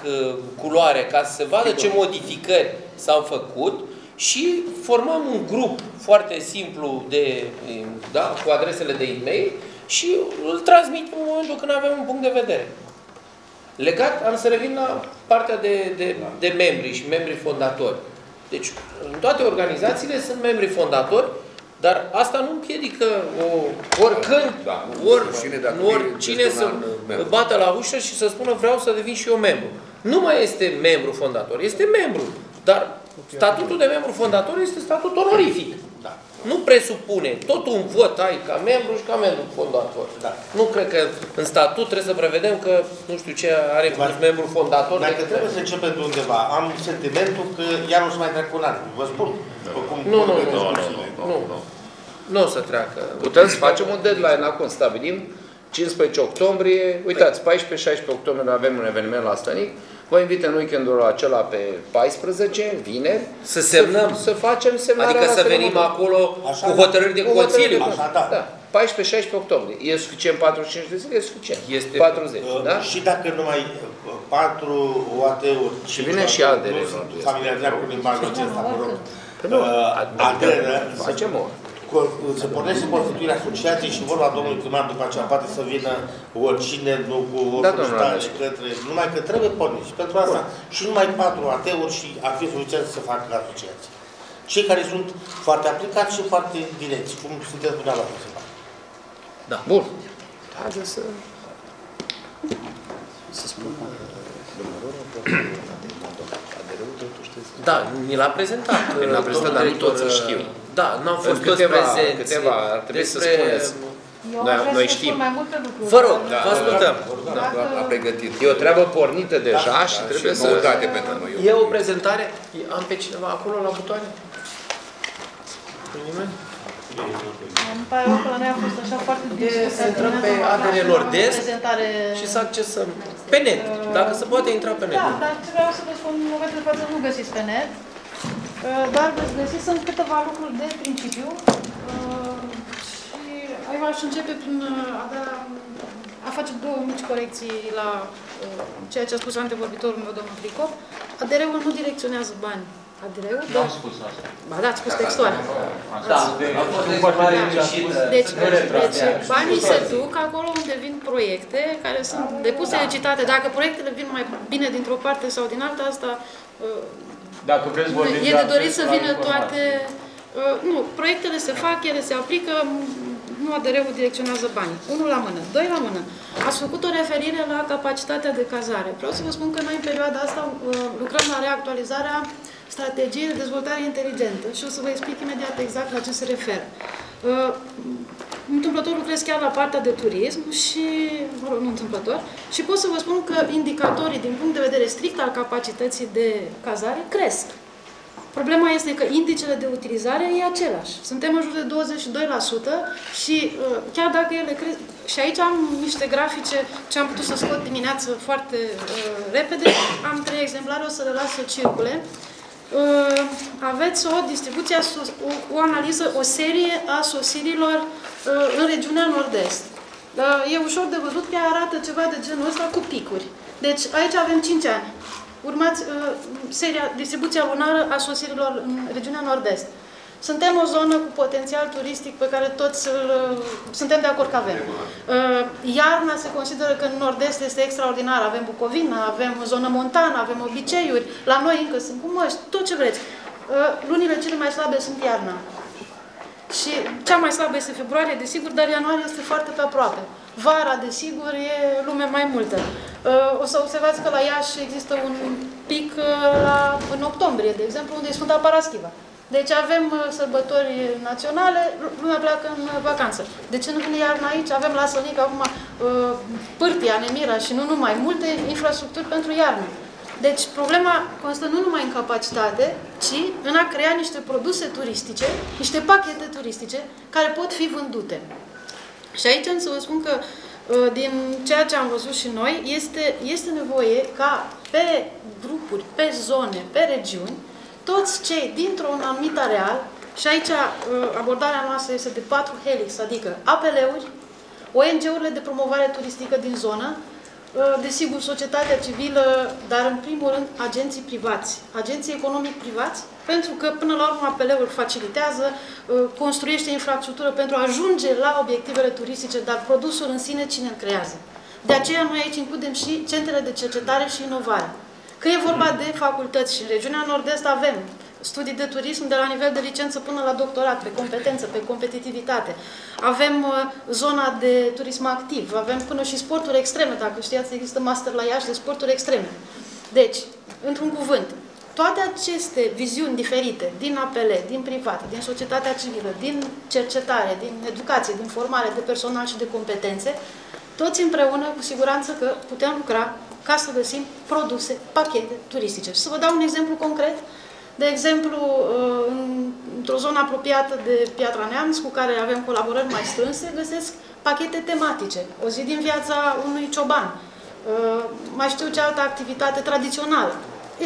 culoare, ca să se vadă ce modificări s-au făcut și formăm un grup foarte simplu de, da, cu adresele de e-mail și îl transmit în momentul când avem un punct de vedere. Legat, am să revin la partea de membri și membrii fondatori. Deci, în toate organizațiile sunt membri fondatori, dar asta nu împiedică oricând, oricine să bată la ușă și să spună vreau să devin și eu membru. Nu mai este membru fondator, este membru. Dar statutul de membru fondator este statut onorific. Nu presupune. Tot un vot ai ca membru și ca membru fondator. Nu cred că în statut trebuie să prevedem că nu știu ce are membru fondator. Dacă trebuie să începem de undeva. Am sentimentul că iar o să mai treacă un an. Vă spun. Nu. Nu o să treacă. Putem să facem un deadline acum. Stabilim 15 octombrie. Uitați, 14-16 octombrie avem un eveniment la Stănic. Vă invit în weekendul acela pe 14, vineri, să semnăm, să facem semnarea. Adică să venim acolo așa, cu hotărâri de consiliu. Da. 14-16 octombrie. E suficient 45 de zile? E suficient. Este 40, da? Și dacă numai 4 OAT-uri și vine și ADR. Familiarizat cu limbajul acesta, vă rog. Facem o se pornește constituirea asociației și vorba domnului primar după aceea poate să vină oricine, nu cu oricine către... Numai că trebuie pornit și pentru asta și numai 4 AT-uri și ar fi suficient să facă asociații. Cei care sunt foarte aplicați și foarte direcți, cum sunteți dumneavoastră să facă. Da. Bun. Haideți să... Să spun... Da, mi l-a prezentat. Mi l-a prezentat, dar nu toți îl știu. Da, n-am fost toți prezenți. Câteva ar trebui să spuneți. Noi știm. Vă rog, vă ascultăm. E o treabă pornită deja și trebuie să... E o prezentare? Am pe cineva acolo la butoane? Nimeni? Îmi pare rău că la noi a fost așa foarte discutat. Să intrăm pe ADR Nordest și să accesăm pe net. Dacă se poate intra pe net. Da, dar vreau să vă spun, în momentul de față nu găsiți pe net, dar veți găsi, sunt câteva lucruri de principiu și eu aș începe prin a face două mici corecții la ceea ce a spus antevorbitorul meu, domnul Fricop. ADR-ul nu direcționează bani. Nu am spus asta. Ba da, ați spus textual. Da, am fost exprimare greșită. Deci banii se duc acolo unde vin proiecte care sunt depuse licitate. Dacă proiectele vin mai bine dintr-o parte sau din alta, asta e de dorit să vină toate... Nu, proiectele se fac, ele se aplică, nu ADR-ul direcționează banii. Unul la mână, doi la mână. Ați făcut o referire la capacitatea de cazare. Vreau să vă spun că noi în perioada asta lucrăm la reactualizarea strategie de dezvoltare inteligentă și o să vă explic imediat exact la ce se referă. Întâmplător lucrez chiar la partea de turism și, mă rog, nu întâmplător, și pot să vă spun că indicatorii din punct de vedere strict al capacității de cazare cresc. Problema este că indicele de utilizare e același. Suntem în jur de 22% și chiar dacă ele cresc... Și aici am niște grafice ce am putut să scot dimineață foarte repede. Am 3 exemplare, o să le las să circule. Aveți o distribuție, o analiză, o serie a sosirilor în regiunea Nord-Est. E ușor de văzut că arată ceva de genul ăsta cu picuri. Deci aici avem 5 ani. Urmați seria distribuția lunară a sosirilor în regiunea Nord-Est. Suntem o zonă cu potențial turistic pe care toți suntem de acord că avem. Iarna se consideră că în Nord-Est este extraordinar. Avem Bucovina, avem zonă montană, avem obiceiuri. La noi încă sunt cu măști, tot ce vreți. Lunile cele mai slabe sunt iarna. Și cea mai slabă este februarie, desigur, dar ianuarie este foarte pe aproape. Vara, desigur, e lume mai multă. O să observați că la Iași există un pic în octombrie, de exemplu, unde e Sfânta Paraschiva. Deci avem sărbători naționale, lumea pleacă în vacanță. De ce nu vine iarna aici? Avem la Sănic acum Pârtia, Nemira și nu numai, multe infrastructuri pentru iarnă. Deci problema constă nu numai în capacitate, ci în a crea niște produse turistice, niște pachete turistice care pot fi vândute. Și aici însă vă spun că din ceea ce am văzut și noi, este nevoie ca pe grupuri, pe zone, pe regiuni, toți cei dintr-un anumit areal, și aici abordarea noastră este de 4 helix, adică APL-uri, ONG-urile de promovare turistică din zonă, desigur societatea civilă, dar în primul rând agenții privați, agenții economic privați, pentru că până la urmă APL-ul facilitează, construiește infrastructură pentru a ajunge la obiectivele turistice, dar produsul în sine cine îl creează. De aceea noi aici includem și centrele de cercetare și inovare. Că e vorba de facultăți și în regiunea Nord-Est avem studii de turism de la nivel de licență până la doctorat, pe competență, pe competitivitate. Avem zona de turism activ, avem până și sporturi extreme, dacă știați, există master la Iași de sporturi extreme. Deci, într-un cuvânt, toate aceste viziuni diferite din APL, din privat, din societatea civilă, din cercetare, din educație, din formare de personal și de competențe, toți împreună, cu siguranță că putem lucra ca să găsim produse, pachete turistice. Și să vă dau un exemplu concret. De exemplu, într-o zonă apropiată de Piatra Neamț, cu care avem colaborări mai strânse, găsesc pachete tematice. O zi din viața unui cioban. Mai știu ce altă activitate tradițională.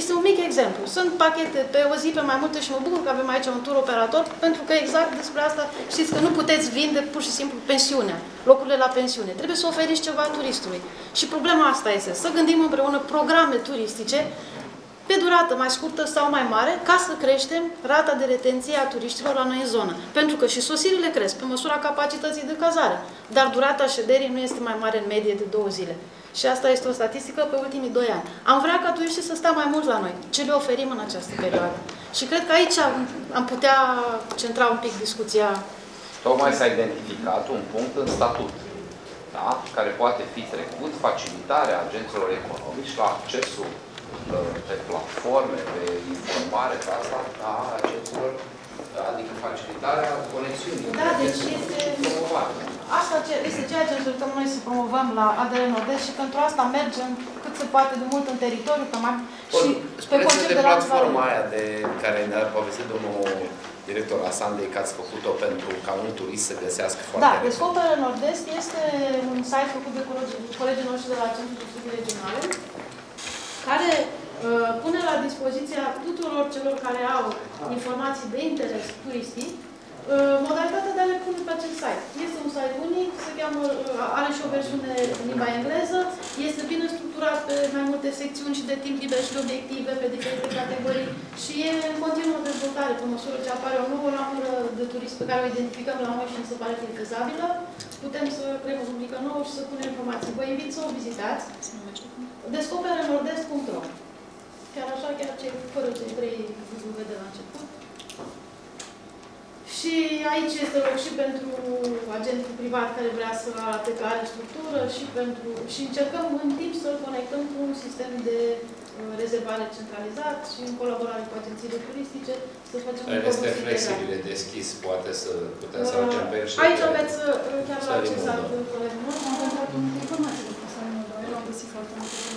Este un mic exemplu. Sunt pachete pe o zi, pe mai multe și mă bucur că avem aici un tur operator, pentru că exact despre asta știți că nu puteți vinde pur și simplu pensiunea, locurile la pensiune. Trebuie să oferiți ceva turistului. Și problema asta este să gândim împreună programe turistice pe durată mai scurtă sau mai mare, ca să creștem rata de retenție a turiștilor la noi în zonă. Pentru că și sosirile cresc pe măsura capacității de cazare, dar durata șederii nu este mai mare în medie de 2 zile. Și asta este o statistică pe ultimii 2 ani. Am vrea ca turiștii să stea mai mult la noi. Ce le oferim în această perioadă? Și cred că aici am putea centra un pic discuția. Tocmai s-a identificat un punct în statut, da? Care poate fi trecut, facilitarea agenților economici la accesul pe platforme, pe informare, pe asta, a agenților, adică facilitarea conexiunii. Da, deci asta este ceea ce încercăm noi să promovăm la ADR Nordest și pentru asta mergem cât se poate de mult în teritoriu, că mai și pe concept de platforma aia de care ne-a povestit domnul director al Sandei, că ați făcut-o pentru ca un turist să găsească foarte repede. Da, Descoperă Nord-Est este un site făcut de colegii noștri de la Centrul de Studii Regionale, care pune la dispoziția tuturor celor care au informații de interes turistic, modalitatea de a le pune pe acest site. Este un site unic, se cheamă, are și o versiune în limba engleză, este bine structurat pe mai multe secțiuni și de timp liber și de obiective, pe diferite categorii și e în continuă dezvoltare, pe măsură ce apare o nouă ramură de turist pe care o identificăm la noi și ne se pare fezabilă, putem să creăm o rubrică nouă și să punem informații. Vă invit să o vizitați. Descoperă Nord-Est.ro. Chiar așa, chiar cei fără cei 3 de la început. Și aici este loc și pentru agentul privat care vrea să arate că are structură și pentru... Și încercăm în timp să-l conectăm cu un sistem de rezervare centralizat și în colaborare cu agențiile turistice să facem un produs integrat. Este flexibil, deschis, poate să putem să facem pe el și... Aici aveți chiar la ce s-a întâmplat. Nu am contat multe informații de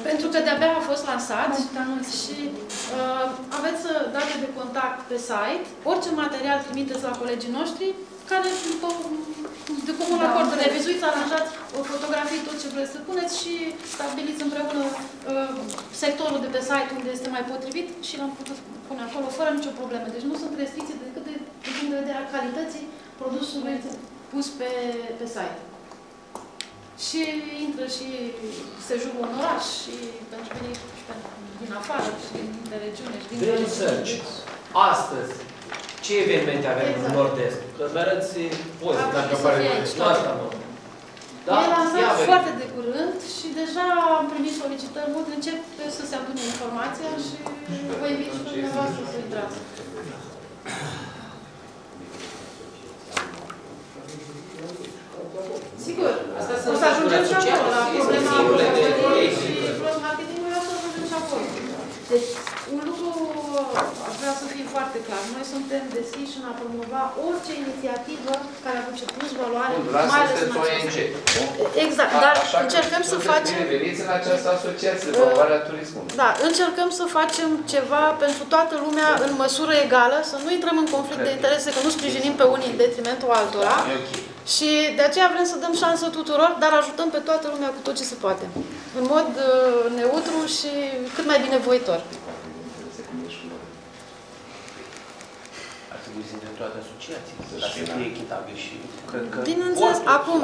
pentru că de-abia a fost lansat și aveți date de contact pe site, orice material trimiteți la colegii noștri, care de comun acord, revizuiți, aranjați fotografii, tot ce vreți să puneți și stabiliți împreună sectorul de pe site unde este mai potrivit și l-am putut pune acolo fără nicio problemă. Deci nu sunt restricții decât de punct de vedere a calității produsului pus pe site. Și intră și se jucă în oraș și pentru mine și din afară și din regiune și din regiune. Astăzi, ce evenimente avem exact. În Nord-Est? Că îmi arăți poze, dacă apare asta, mă. Da? E lansat foarte de curând și deja am primit solicitări mult. Încep să se adune informația și vă invit și dumneavoastră să intrați. Sigur, o să ajungem și acolo, la problema marketingului și acolo. Deci, un lucru aș vrea să fie foarte clar. Noi suntem deschiși în a promova orice inițiativă care aduce plus valoare, mai ales în această. Exact, dar încercăm să facem... Veniți în această asociație de promovare a turismului. Da, încercăm să facem ceva pentru toată lumea în măsură egală, să nu intrăm în conflict de interese, că nu sprijinim pe unii în detrimentul altora. Și de aceea vrem să dăm șansă tuturor, dar ajutăm pe toată lumea cu tot ce se poate. În mod neutru și cât mai binevoitor. Ar trebui să intrăm toate asociații, să fie echitabil și... Bineînțeles, acum,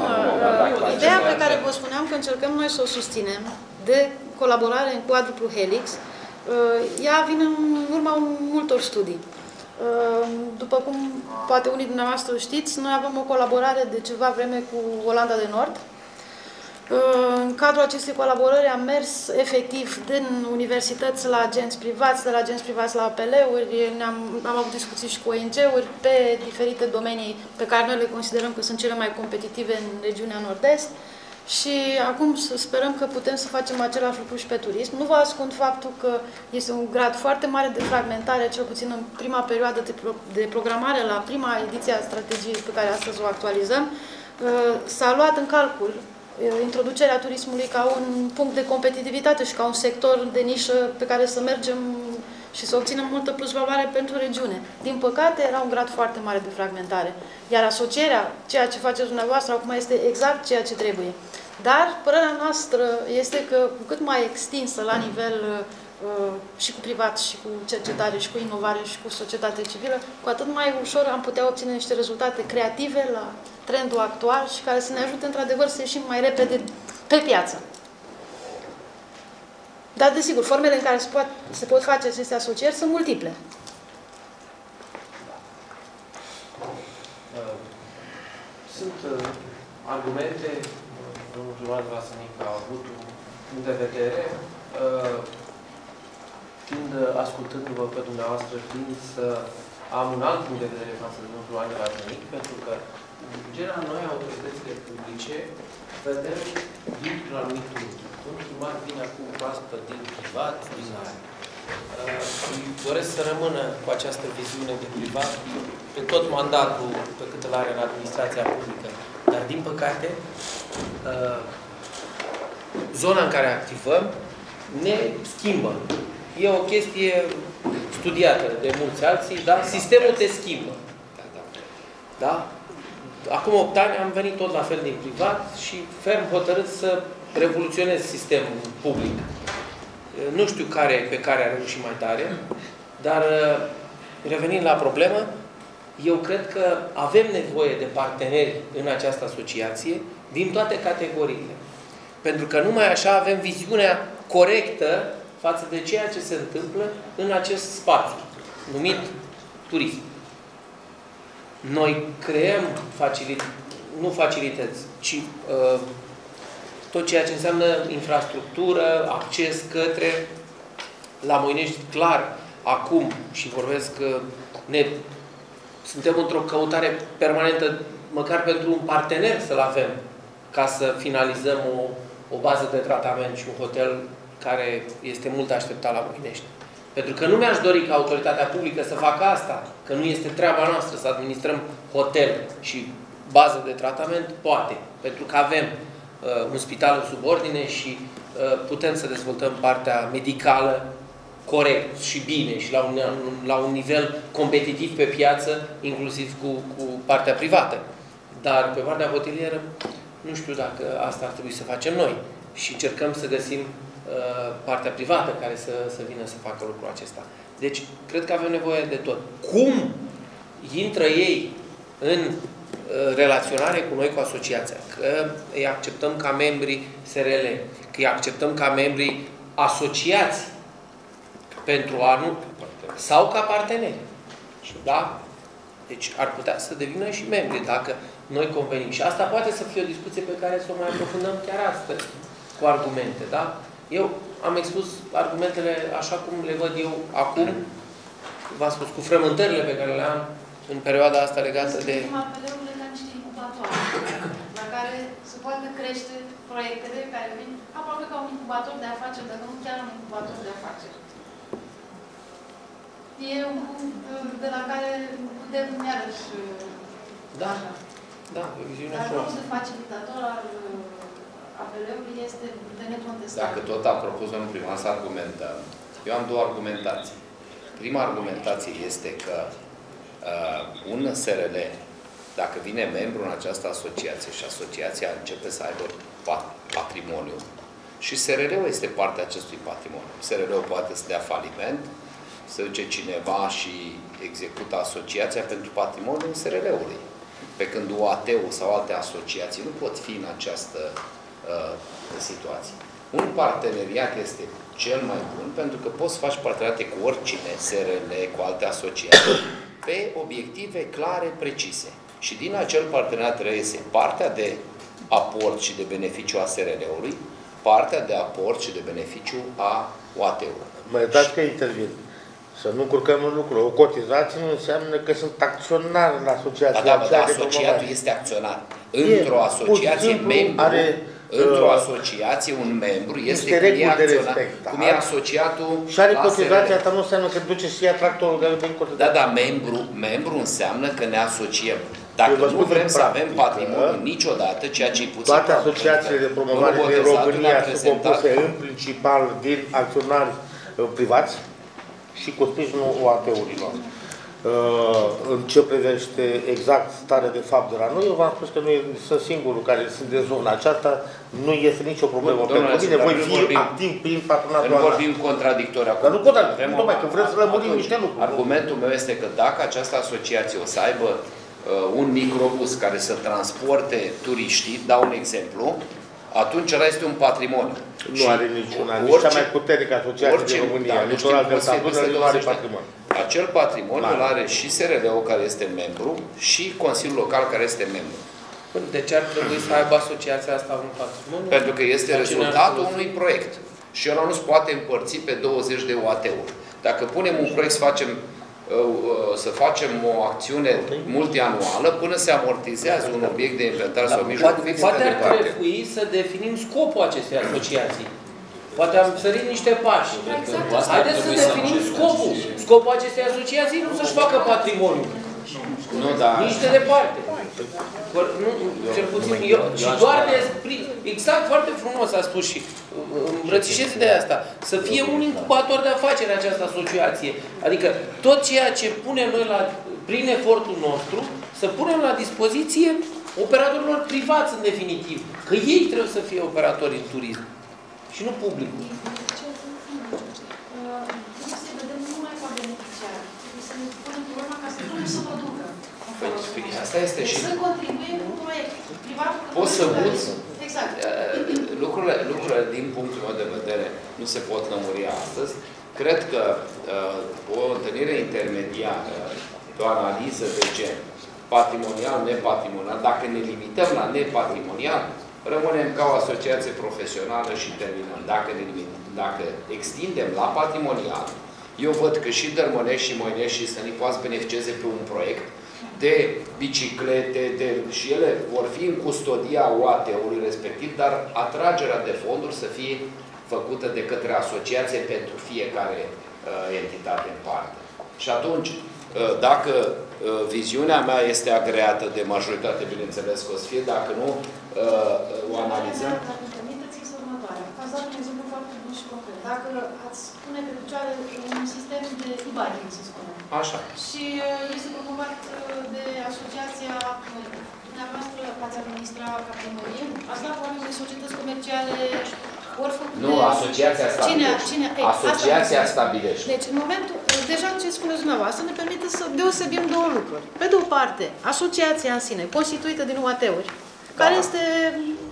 ideea pe care vă spuneam că încercăm noi să o susținem, de colaborare în Quadruplu Helix, ea vine în urma multor studii. După cum poate unii dumneavoastră știți, noi avem o colaborare de ceva vreme cu Olanda de Nord. În cadrul acestei colaborări am mers efectiv din universități la agenți privați, de la agenți privați la APL-uri, am avut discuții și cu ONG-uri pe diferite domenii pe care noi le considerăm că sunt cele mai competitive în regiunea Nord-Est. Și acum sperăm că putem să facem același lucru și pe turism. Nu vă ascund faptul că este un grad foarte mare de fragmentare, cel puțin în prima perioadă de programare, la prima ediție a strategiei pe care astăzi o actualizăm, s-a luat în calcul introducerea turismului ca un punct de competitivitate și ca un sector de nișă pe care să mergem și să obținem multă plusvaloare pentru regiune. Din păcate, era un grad foarte mare de fragmentare. Iar asocierea, ceea ce faceți dumneavoastră acum, este exact ceea ce trebuie. Dar părerea noastră este că, cu cât mai extinsă la nivel și cu privat, și cu cercetare, și cu inovare, și cu societate civilă, cu atât mai ușor am putea obține niște rezultate creative la trendul actual și care să ne ajute, într-adevăr, să ieșim mai repede pe piață. Dar, desigur, formele în care se pot face aceste asocieri sunt multiple. Sunt argumente, domnul Joan Vasănic a avut un punct de vedere, fiind ascultându-vă pe dumneavoastră, fiind să am un alt punct de vedere față de domnul Joan Vasănic, pentru că, în general, noi, autoritățile publice, vedem dintr-un anumit punct. Un primar vine acum cu aspă din privat, din aia. Îi doresc să rămână cu această viziune de privat pe tot mandatul pe cât îl are în administrația publică. Dar, din păcate, zona în care activăm ne schimbă. E o chestie studiată de mulți alții, dar sistemul te schimbă. Da? Acum 8 ani am venit tot la fel din privat și ferm hotărât să revoluționez sistemul public. Nu știu care pe care a reușit mai tare, dar revenind la problemă, eu cred că avem nevoie de parteneri în această asociație din toate categoriile. Pentru că numai așa avem viziunea corectă față de ceea ce se întâmplă în acest spațiu numit turism. Noi creăm nu facilități, ci tot ceea ce înseamnă infrastructură, acces către... La Moinești, clar, acum, și vorbesc că suntem într-o căutare permanentă, măcar pentru un partener să-l avem, ca să finalizăm o bază de tratament și un hotel care este mult așteptat la Moinești. Pentru că nu mi-aș dori ca autoritatea publică să facă asta, că nu este treaba noastră să administrăm hotel și bază de tratament, poate, pentru că avem un spital în subordine și putem să dezvoltăm partea medicală corect și bine și la un nivel competitiv pe piață, inclusiv cu partea privată. Dar pe partea hotelieră, nu știu dacă asta ar trebui să facem noi și încercăm să găsim partea privată care să vină să facă lucrul acesta. Deci, cred că avem nevoie de tot. Cum intră ei în relaționare cu noi, cu asociația, că îi acceptăm ca membri SRL, că îi acceptăm ca membri asociați pentru anul sau ca parteneri. Da? Deci ar putea să devină și membri dacă noi convenim. Și asta poate să fie o discuție pe care să o mai aprofundăm chiar astăzi, cu argumente. Da? Eu am expus argumentele așa cum le văd eu acum, v-am spus, cu frământările pe care le am în perioada asta legată de... Am apelul legat niște incubatoare, la care se poate crește proiectele care vin aproape ca un incubator de afaceri, dacă nu chiar un incubator de afaceri. E un punct de la care putem iarăși... Da, da, o viziune frumoasă. Dar rolul de facilitator al apelului este de necontestat. Dacă tot am propus în prima să argumentăm, eu am două argumentații. Prima argumentație este că un SRL, dacă vine membru în această asociație și asociația începe să aibă patrimoniu și SRL-ul este partea acestui patrimoniu. SRL-ul poate să dea faliment, să duce cineva și execută asociația pentru patrimoniul SRL-ului. Pe când UAT-ul sau alte asociații nu pot fi în această situație. Un parteneriat este cel mai bun pentru că poți să faci parteneriate cu oricine, SRL, cu alte asociații, pe obiective clare, precise. Și din acel parteneriat reiese partea de aport și de beneficiu a SRL-ului, partea de aport și de beneficiu a UAT-ului. Mă dați că intervin. Să nu curcăm un lucru. O cotizație nu înseamnă că sunt acționar la asociația. Da, da, da, asociatul este acționar. Într-o asociație, membru, într-o asociație, un membru este cum e asociatul. Și are cotizația asta, nu înseamnă că duce și ia tractorul de la cotizație. Da, da, membru înseamnă că ne asociem. Dacă nu vrem să avem patrimoniu niciodată, ceea ce e puțin. Toate asociațiile de promovare din România sunt compuse în principal din acționari privați și cu sprijinul OAT-urilor. În ce privește exact starea de fapt de la noi, eu v-am spus că noi sunt singurul care sunt de zona aceasta, nu este nicio problemă. Pentru mine, voi fi activ prin patronatul ăla. Nu vorbim contradictori acum. Dar nu contradictori, numai că vrem să lămurim niște lucruri. Argumentul meu este că dacă această asociație o să aibă un microbus care să transporte turiștii, dau un exemplu, atunci ăla este un patrimoniu. Nu are niciuna, nici cea mai puternică asociație din România, niciun alt de nu are patrimoniu. Acel patrimoniu îl are și SRL-ul care este membru și Consiliul Local care este membru. De ce ar trebui să aibă asociația asta un patrimoniu? Pentru că este rezultatul unui proiect. Și ăla nu se poate împărți pe 20 de UAT-uri. Dacă punem un proiect să facem o acțiune multianuală până se amortizează un obiect de inventar sau mijloc. Poate ar trebui să definim scopul acestei asociații. Poate am sărit niște pași. Exact. Haideți să definim scopul. Scopul acestei asociații nu să-și facă patrimoniu. Nu, da. Nici de departe. Cel puțin eu. Și doar de... Exact, foarte frumos a spus și îmbrățișez de asta. Să fie un incubator de afaceri această asociație. Adică tot ceea ce punem noi prin efortul nostru, să punem la dispoziție operatorilor privați în definitiv. Că ei trebuie să fie operatori în turism. Și nu publicul. Trebuie să vedem numai ca beneficiari. Trebuie să ne punem problema ca să nu se producă. Asta este și... Să contribuie cu proiectul privat. Poți să muți? Exact. Lucrurile, din punctul meu de vedere, nu se pot lămuri astăzi. Cred că o întâlnire intermediară, o analiză de gen, patrimonial, nepatrimonial, dacă ne limităm la nepatrimonial, rămânem ca o asociație profesională și terminăm. Dacă extindem la patrimonial, eu văd că și Dărmănești și Moinești și Sănicu azi beneficieze pe un proiect de biciclete, și ele vor fi în custodia UAT-ului respectiv, dar atragerea de fonduri să fie făcută de către asociație pentru fiecare entitate în parte. Și atunci, dacă viziunea mea este agreată de majoritate, bineînțeles că o să fie, dacă nu, o analizăm. Dar permiteți-mi următoarea. V-ați dat un exemplu foarte bun și concret. Dacă ați pune pe picioare un sistem de e-bike, să spunem. Așa. Și este promovat de asociația dumneavoastră, ați administra patrimoniu. Ați dat oameni de societăți comerciale. Nu, asociația stabilește. Asociația stabilește. Deci, în momentul deja ce spuneți dumneavoastră ne permite să deosebim două lucruri. Pe de o parte, asociația în sine, constituită din UAT-uri, care este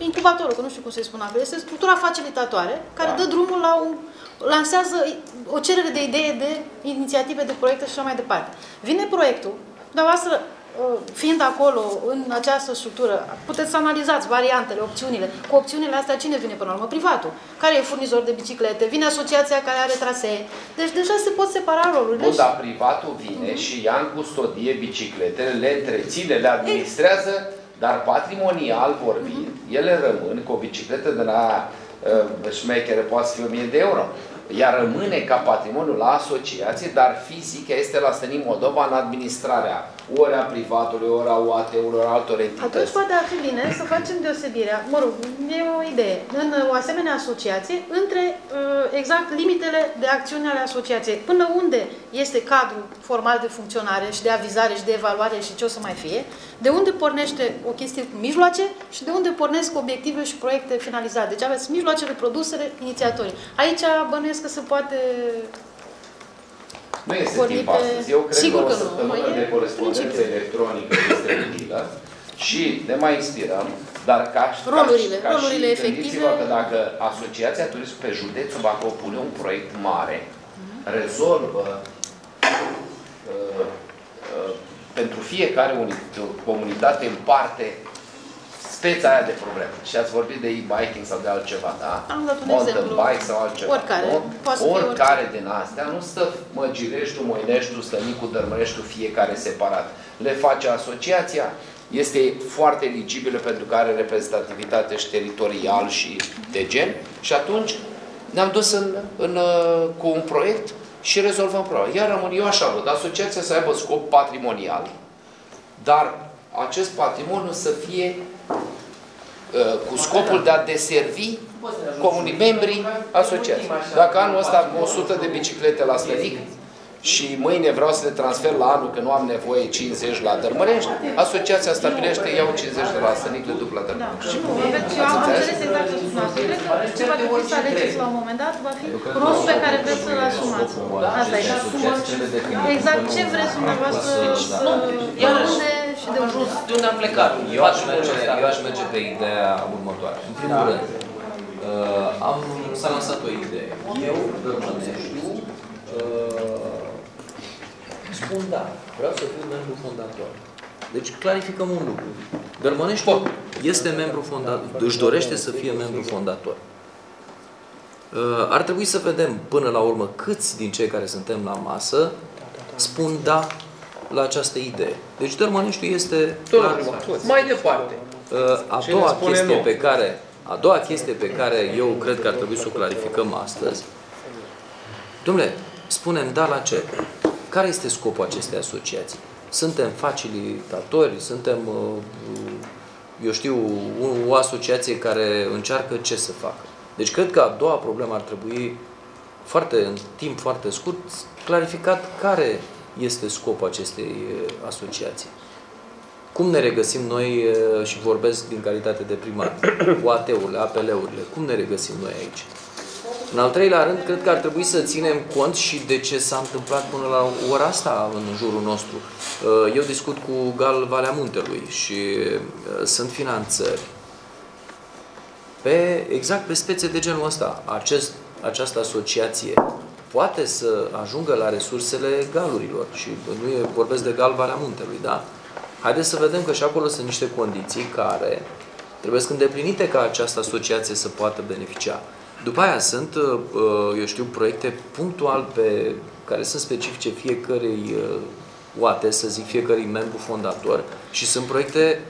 incubatorul, că nu știu cum să-i spun acolo, este structura facilitatoare, care dă drumul la un... lansează o cerere de idee, de inițiative, de proiecte și așa mai departe. Vine proiectul, dumneavoastră, fiind acolo, în această structură, puteți să analizați variantele, opțiunile. Cu opțiunile astea, cine vine până la urmă? Privatul, care e furnizor de biciclete, vine asociația care are trasee. Deci deja se pot separa rolurile. Bun, dar privatul vine și ia în custodie bicicletele, le întreține, le administrează, dar patrimonial vorbind, ele rămân, cu o bicicletă de la șmecheră poate fi 1000 de euro. Ea rămâne ca patrimoniu la asociație, dar fizic este la Stănii Moldova în administrarea ori a privatului, ori a UAT-ului, ori a altor entități. Atunci poate ar fi bine să facem deosebirea, mă rog, e o idee, în o asemenea asociație, între exact limitele de acțiune ale asociației. Până unde este cadrul formal de funcționare și de avizare și de evaluare și ce o să mai fie, de unde pornește o chestie cu mijloace și de unde pornesc obiective și proiecte finalizate. Deci aveți mijloacele, produsele, inițiatorii. Aici bănuiesc că se poate... Nu este timp astăzi. Eu cred că o săptămână de corespondență electronică este utilă și ne mai inspirăm, dar ca și gândiți-vă că dacă Asociația Turismului pe Județul Bacău pune un proiect mare, rezolvă pentru fiecare comunitate în parte speța aia de problemă. Și ați vorbit de e-biking sau de altceva, da? Am dat un exemplu. Bike sau altceva. Oricare. Oricare din astea. Nu stă Măgireștiul, Moineștiul, Stănicul, Dărmăneștiul, fiecare separat. Le face asociația. Este foarte eligibilă pentru că are reprezentativitate și teritorial și de gen. Și atunci ne-am dus cu un proiect și rezolvăm problema. Iar rămân eu așa văd. Asociația să aibă scop patrimonial. Dar acest patrimoniu să fie cu scopul de a deservi membrii asociației. Dacă anul ăsta am 100 de biciclete la Stănic și mâine vreau să le transfer la anul, că nu am nevoie 50 la Dărmănești, asociația stabilește, iau 50 de la Stănic, le duc la Dărmănești. Eu am înțeles exact ce spuneați. Cred că ce va trebui să alegeți la un moment dat va fi rostul pe care vreți să-l asumați. Asta e. Exact ce vreți dumneavoastră să... De unde am plecat? Eu aș merge pe ideea următoare. În primul rând, s-a lansat o idee. Eu, Dărmăneștiul, spun da. Vreau să fiu membru fondator. Deci clarificăm un lucru. Dărmăneștiul este membru fondator, își dorește să fie membru fondator. Ar trebui să vedem până la urmă câți din cei care suntem la masă spun da la această idee. Deci Dărmăneștiul este... Mai departe. A doua chestie pe care eu cred că ar trebui să o clarificăm astăzi. Dom'le, spunem da la ce? Care este scopul acestei asociații? Suntem facilitatori? Suntem, eu știu, o asociație care încearcă ce să facă? Deci cred că a doua problemă ar trebui în timp foarte scurt clarificat care este scopul acestei asociații. Cum ne regăsim noi, și vorbesc din calitate de primar, UAT-urile, APL-urile, cum ne regăsim noi aici? În al treilea rând, cred că ar trebui să ținem cont și de ce s-a întâmplat până la ora asta în jurul nostru. Eu discut cu Gal Valea Muntelui și sunt finanțări exact pe spețe de genul ăsta. Această asociație poate să ajungă la resursele galurilor. Și nu vorbesc de Gal Valea Muntelui, da? Haideți să vedem că și acolo sunt niște condiții care trebuie să îndeplinite ca această asociație să poată beneficia. După aia sunt, eu știu, proiecte punctual care sunt specifice fiecărei UAT, să zic, fiecărui membru fondator, și sunt proiecte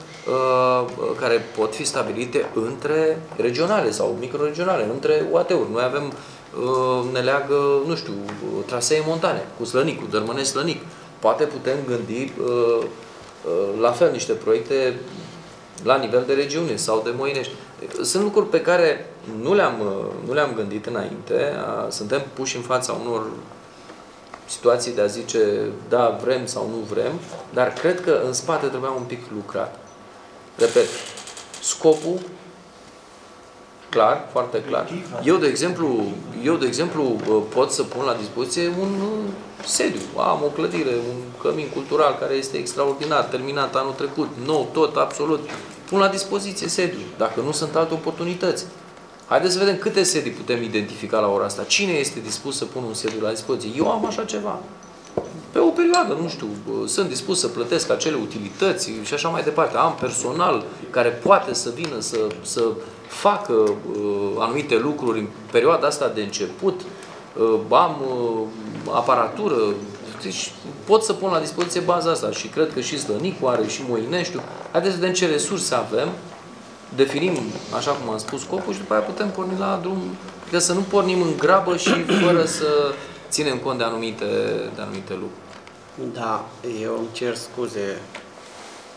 care pot fi stabilite între regionale sau microregionale, între UAT-uri. Noi avem ne leagă, nu știu, trasee montane, cu Slănic, cu Dărmănești-Slănic. Poate putem gândi la fel niște proiecte la nivel de regiune sau de Moinești. Sunt lucruri pe care nu le-am gândit înainte. Suntem puși în fața unor situații de a zice da, vrem sau nu vrem, dar cred că în spate trebuia un pic lucrat. Repet, scopul clar, foarte clar. Eu, de exemplu, pot să pun la dispoziție un sediu. Am o clădire, un cămin cultural care este extraordinar, terminat anul trecut, nou, tot, absolut. Pun la dispoziție sediu, dacă nu sunt alte oportunități. Haideți să vedem câte sedii putem identifica la ora asta. Cine este dispus să pună un sediu la dispoziție? Eu am așa ceva. Pe o perioadă, nu știu, sunt dispus să plătesc acele utilități și așa mai departe. Am personal care poate să vină să facă anumite lucruri în perioada asta de început. Am aparatură. Deci pot să pun la dispoziție baza asta. Și cred că și Slănicu are, și Moineștiu. Haideți să vedem ce resurse avem. Definim, așa cum am spus, scopul și după aia putem porni la drum. Adică să nu pornim în grabă și fără să ținem cont de anumite lucruri. Da, eu îmi cer scuze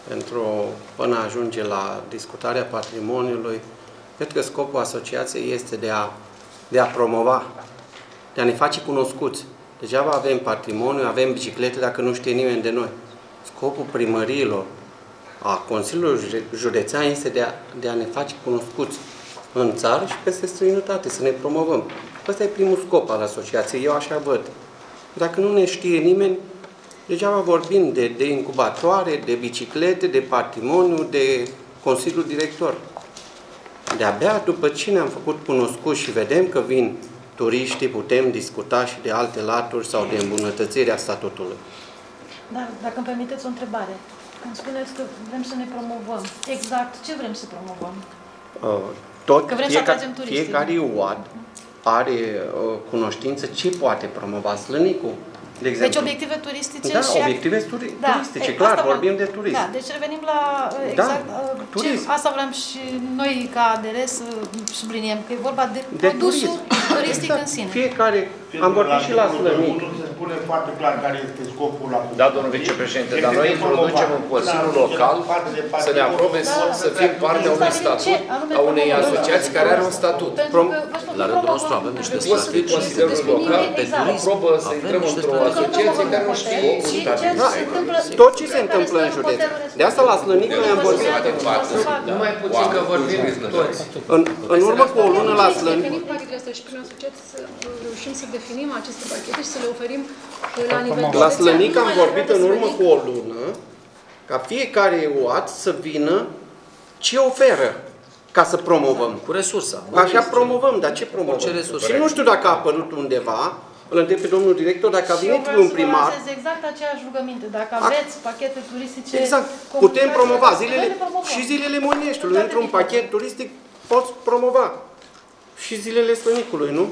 pentru până ajunge la discutarea patrimoniului. Cred că scopul asociației este de a promova, de a ne face cunoscuți. Degeaba avem patrimoniu, avem biciclete dacă nu știe nimeni de noi. Scopul primăriilor, a Consiliului Județean este de a ne face cunoscuți în țară și peste străinătate, să ne promovăm. Ăsta e primul scop al asociației, eu așa văd. Dacă nu ne știe nimeni, degeaba vorbim de incubatoare, de biciclete, de patrimoniu, de Consiliul Director. De-abia după ce ne-am făcut cunoscuți și vedem că vin turiștii, putem discuta și de alte laturi sau de îmbunătățirea statutului. Da, dacă îmi permiteți o întrebare. Când spuneți că vrem să ne promovăm, exact ce vrem să promovăm? Că vrem să atragem turiștii. Fiecare UAD are cunoștință ce poate promova Slănicul. De exemplu. Deci obiective turistice, da, și... obiective turistice, clar, vorbim de turism. Da, deci revenim la exact turism. Asta vrem și noi ca ADR să subliniem, că e vorba de produsul turistic exact. În sine. Fiecare, am vorbit și la Slănic. Spune foarte clar care este scopul la... Da, domnul vicepreședinte, dar noi introducem în Consiliul Local să ne aprobe, să fim parte a unui statut, a unei asociații care are un statut. La rândul nostru avem niște statut, Consiliul Local aprobă să intrăm într-o asociație care nu știe scopul. Tot ce se întâmplă în județ. De asta la Slănic noi am vorbit. Numai puțin că vorbim toți. În urmă cu o lună la Slănic... și prin asociații să reușim să definim aceste pachete și să le oferim la nivel de... La Slănic am vorbit în urmă cu o lună ca fiecare UAT să vină ce oferă ca să promovăm. Cu resursa. Așa promovăm, dar ce promovăm? Și nu știu dacă a apărut undeva, îl întreb pe domnul director dacă a venit un primar... Și eu exact aceeași rugăminte. Dacă aveți pachete turistice... Exact. Putem promova și zilele Moineștiului. Într-un pachet turistic poți promova. Și zilele Slănicului, nu?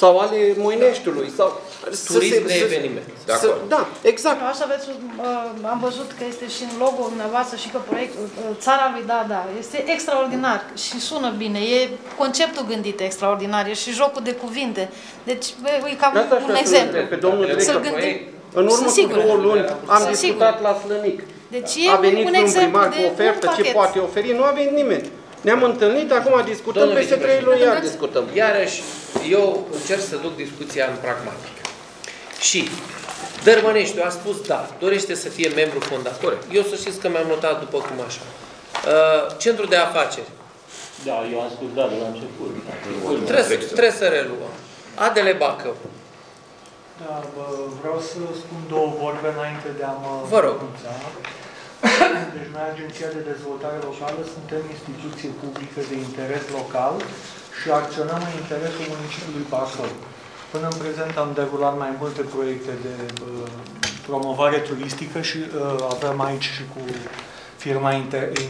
Sau ale Moineștiului, sau... Turism de eveniment. Da, exact. Așa aveți, am văzut că este și în logo-ul dumneavoastră și că proiectul Țara lui Dada este extraordinar și sună bine. E conceptul gândit extraordinar, e și jocul de cuvinte. Deci, e ca un exemplu. Pe domnul director, în urmă cu 2 luni am discutat la Slănic. A venit un primar cu ofertă, ce poate oferi, nu a venit nimeni. Ne-am întâlnit, acum discutăm, peste 3 luni iar discutăm. Iarăși, eu încerc să duc discuția în pragmatic. Și Dărmăneștiu a spus, da, dorește să fie membru fondator. Eu să știți că mi-am notat după cum așa. Centrul de afaceri. Da, eu am spus da de la început. Trebuie să reluăm. Adele Bacău. Da, vreau să spun 2 vorbe înainte de a mă... Vă rog. Deci noi, Agenția de Dezvoltare Locală, suntem instituție publică de interes local și acționăm în interesul municipiului Bacău. Până în prezent am derulat mai multe proiecte de promovare turistică și avem aici și cu firma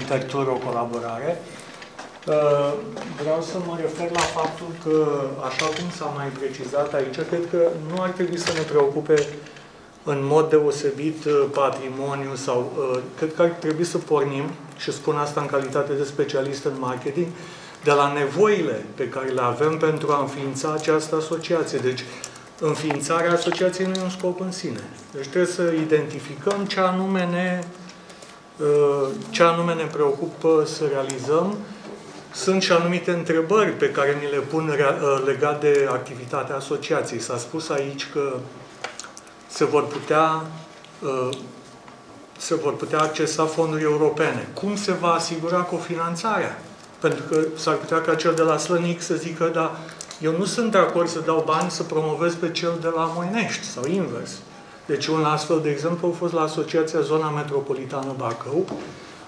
Interturba o colaborare. Vreau să mă refer la faptul că, așa cum s-a mai precizat aici, cred că nu ar trebui să ne preocupe în mod deosebit patrimoniu sau... cred că ar trebui să pornim, și spun asta în calitate de specialist în marketing, de la nevoile pe care le avem pentru a înființa această asociație. Deci, înființarea asociației nu e un scop în sine. Deci trebuie să identificăm ce anume ne preocupă să realizăm. Sunt și anumite întrebări pe care ni le pun legat de activitatea asociației. S-a spus aici că se vor putea accesa fonduri europene. Cum se va asigura cofinanțarea? Pentru că s-ar putea ca cel de la Slănic să zică, da, eu nu sunt de acord să dau bani să promovez pe cel de la Moinești, sau invers. Deci un astfel de exemplu a fost la Asociația Zona Metropolitană Bacău.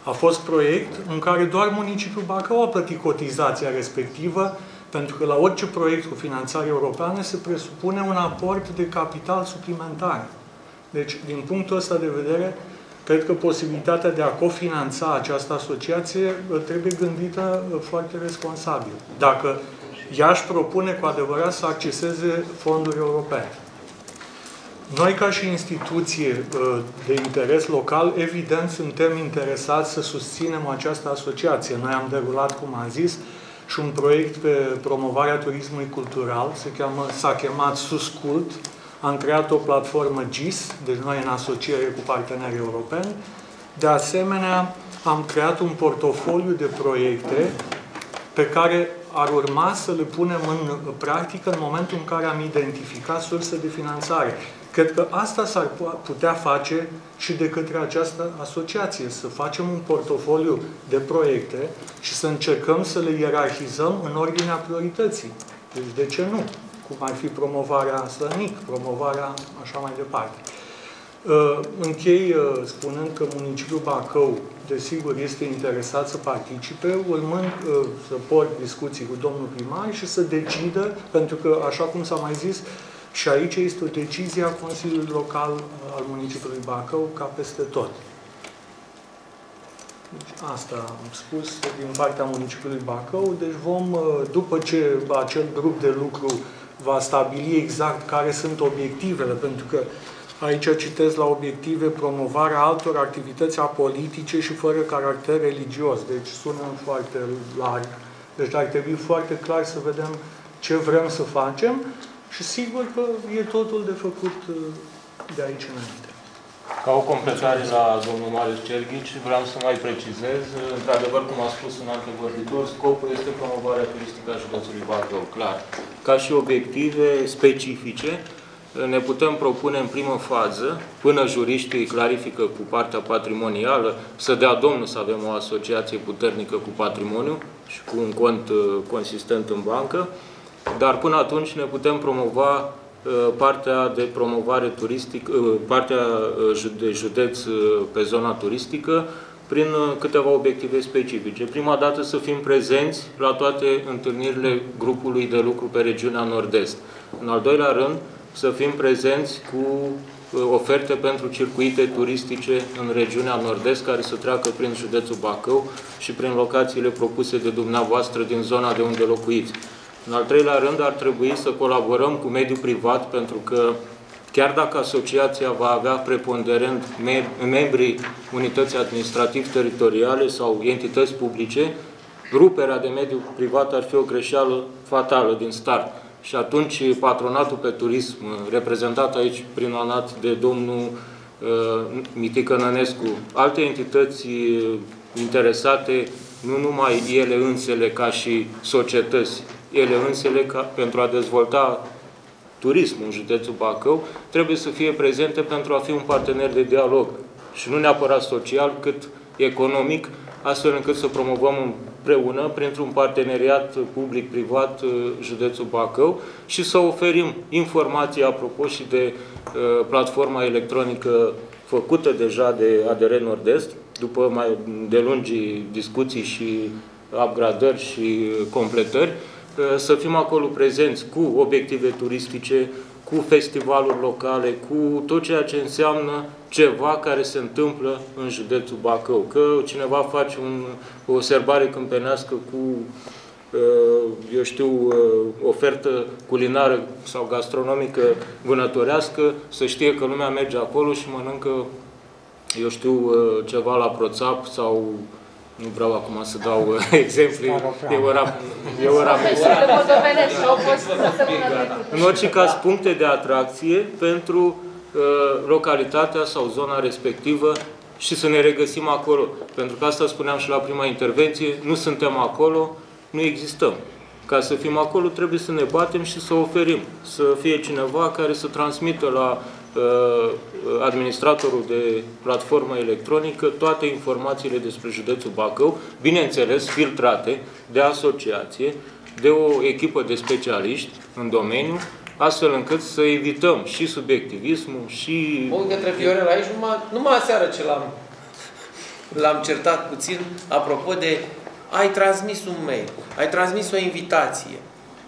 A fost proiect în care doar municipiul Bacău a plătit cotizația respectivă, pentru că la orice proiect cu finanțare europeană se presupune un aport de capital suplimentar. Deci, din punctul ăsta de vedere, cred că posibilitatea de a cofinanța această asociație trebuie gândită foarte responsabil. Dacă ea își propune cu adevărat să acceseze fonduri europene. Noi, ca și instituție de interes local, evident, suntem interesați să susținem această asociație. Noi am derulat, cum am zis, și un proiect pe promovarea turismului cultural, s-a chemat SUSCULT. Am creat o platformă GIS, deci noi în asociere cu partenerii europeni. De asemenea, am creat un portofoliu de proiecte pe care ar urma să le punem în practică în momentul în care am identificat surse de finanțare. Cred că asta s-ar putea face și de către această asociație, să facem un portofoliu de proiecte și să încercăm să le ierarhizăm în ordinea priorității. Deci de ce nu? Cum ar fi promovarea Slănic, promovarea așa mai departe. Închei spunând că municipiul Bacău, desigur, este interesat să participe, urmând să port discuții cu domnul primar și să decidă, pentru că, așa cum s-a mai zis, și aici este o decizie a Consiliului Local al municipiului Bacău, ca peste tot. Deci asta am spus din partea municipiului Bacău. Deci vom, după ce acel grup de lucru va stabili exact care sunt obiectivele, pentru că aici citesc la obiective promovarea altor activități apolitice și fără caracter religios. Deci sună foarte larg. Deci ar trebui foarte clar să vedem ce vrem să facem. Și sigur că e totul de făcut de aici înainte. Ca o completare la domnul Marius Cerghici, vreau să mai precizez. Într-adevăr, cum a spus un antevorbitor, scopul este promovarea turistică a județului Bacău, clar. Ca și obiective specifice, ne putem propune în primă fază, până juriștii clarifică cu partea patrimonială, să dea domnul să avem o asociație puternică cu patrimoniu și cu un cont consistent în bancă, dar până atunci ne putem promova partea de promovare turistică, partea de județ pe zona turistică, prin câteva obiective specifice. Prima dată să fim prezenți la toate întâlnirile grupului de lucru pe regiunea Nord-Est. În al doilea rând, să fim prezenți cu oferte pentru circuite turistice în regiunea Nord-Est, care să treacă prin județul Bacău și prin locațiile propuse de dumneavoastră din zona de unde locuiți. În al treilea rând, ar trebui să colaborăm cu mediul privat, pentru că chiar dacă asociația va avea preponderent membrii unității administrativ-teritoriale sau entități publice, ruperea de mediul privat ar fi o greșeală fatală din start. Și atunci patronatul pe turism, reprezentat aici prin ANAT de domnul Mitică Nănescu, alte entități interesate, nu numai ele însele ca și societăți, ele însele pentru a dezvolta turismul în județul Bacău, trebuie să fie prezente pentru a fi un partener de dialog și nu neapărat social, cât economic, astfel încât să promovăm împreună, printr-un parteneriat public-privat, județul Bacău și să oferim informații, apropo, și de platforma electronică făcută deja de ADR Nordest, după mai de lungi discuții și upgradări și completări, să fim acolo prezenți cu obiective turistice, cu festivaluri locale, cu tot ceea ce înseamnă ceva care se întâmplă în județul Bacău. Că cineva face o serbare câmpenească cu, eu știu, ofertă culinară sau gastronomică vânătorească, să știe că lumea merge acolo și mănâncă, eu știu, ceva la proțap sau... Nu vreau acum să dau exemple, e ora în orice caz, puncte de atracție pentru localitatea sau zona respectivă și să ne regăsim acolo. Pentru că asta spuneam și la prima intervenție, nu suntem acolo, nu existăm. Ca să fim acolo, trebuie să ne batem și să oferim. Să fie cineva care să transmită la administratorul de platformă electronică toate informațiile despre județul Bacău, bineînțeles filtrate de asociație, de o echipă de specialiști în domeniu, astfel încât să evităm și subiectivismul și... Bun, către Fiorel, aici numai aseară ce l-am certat puțin, apropo de ai transmis un mail, ai transmis o invitație.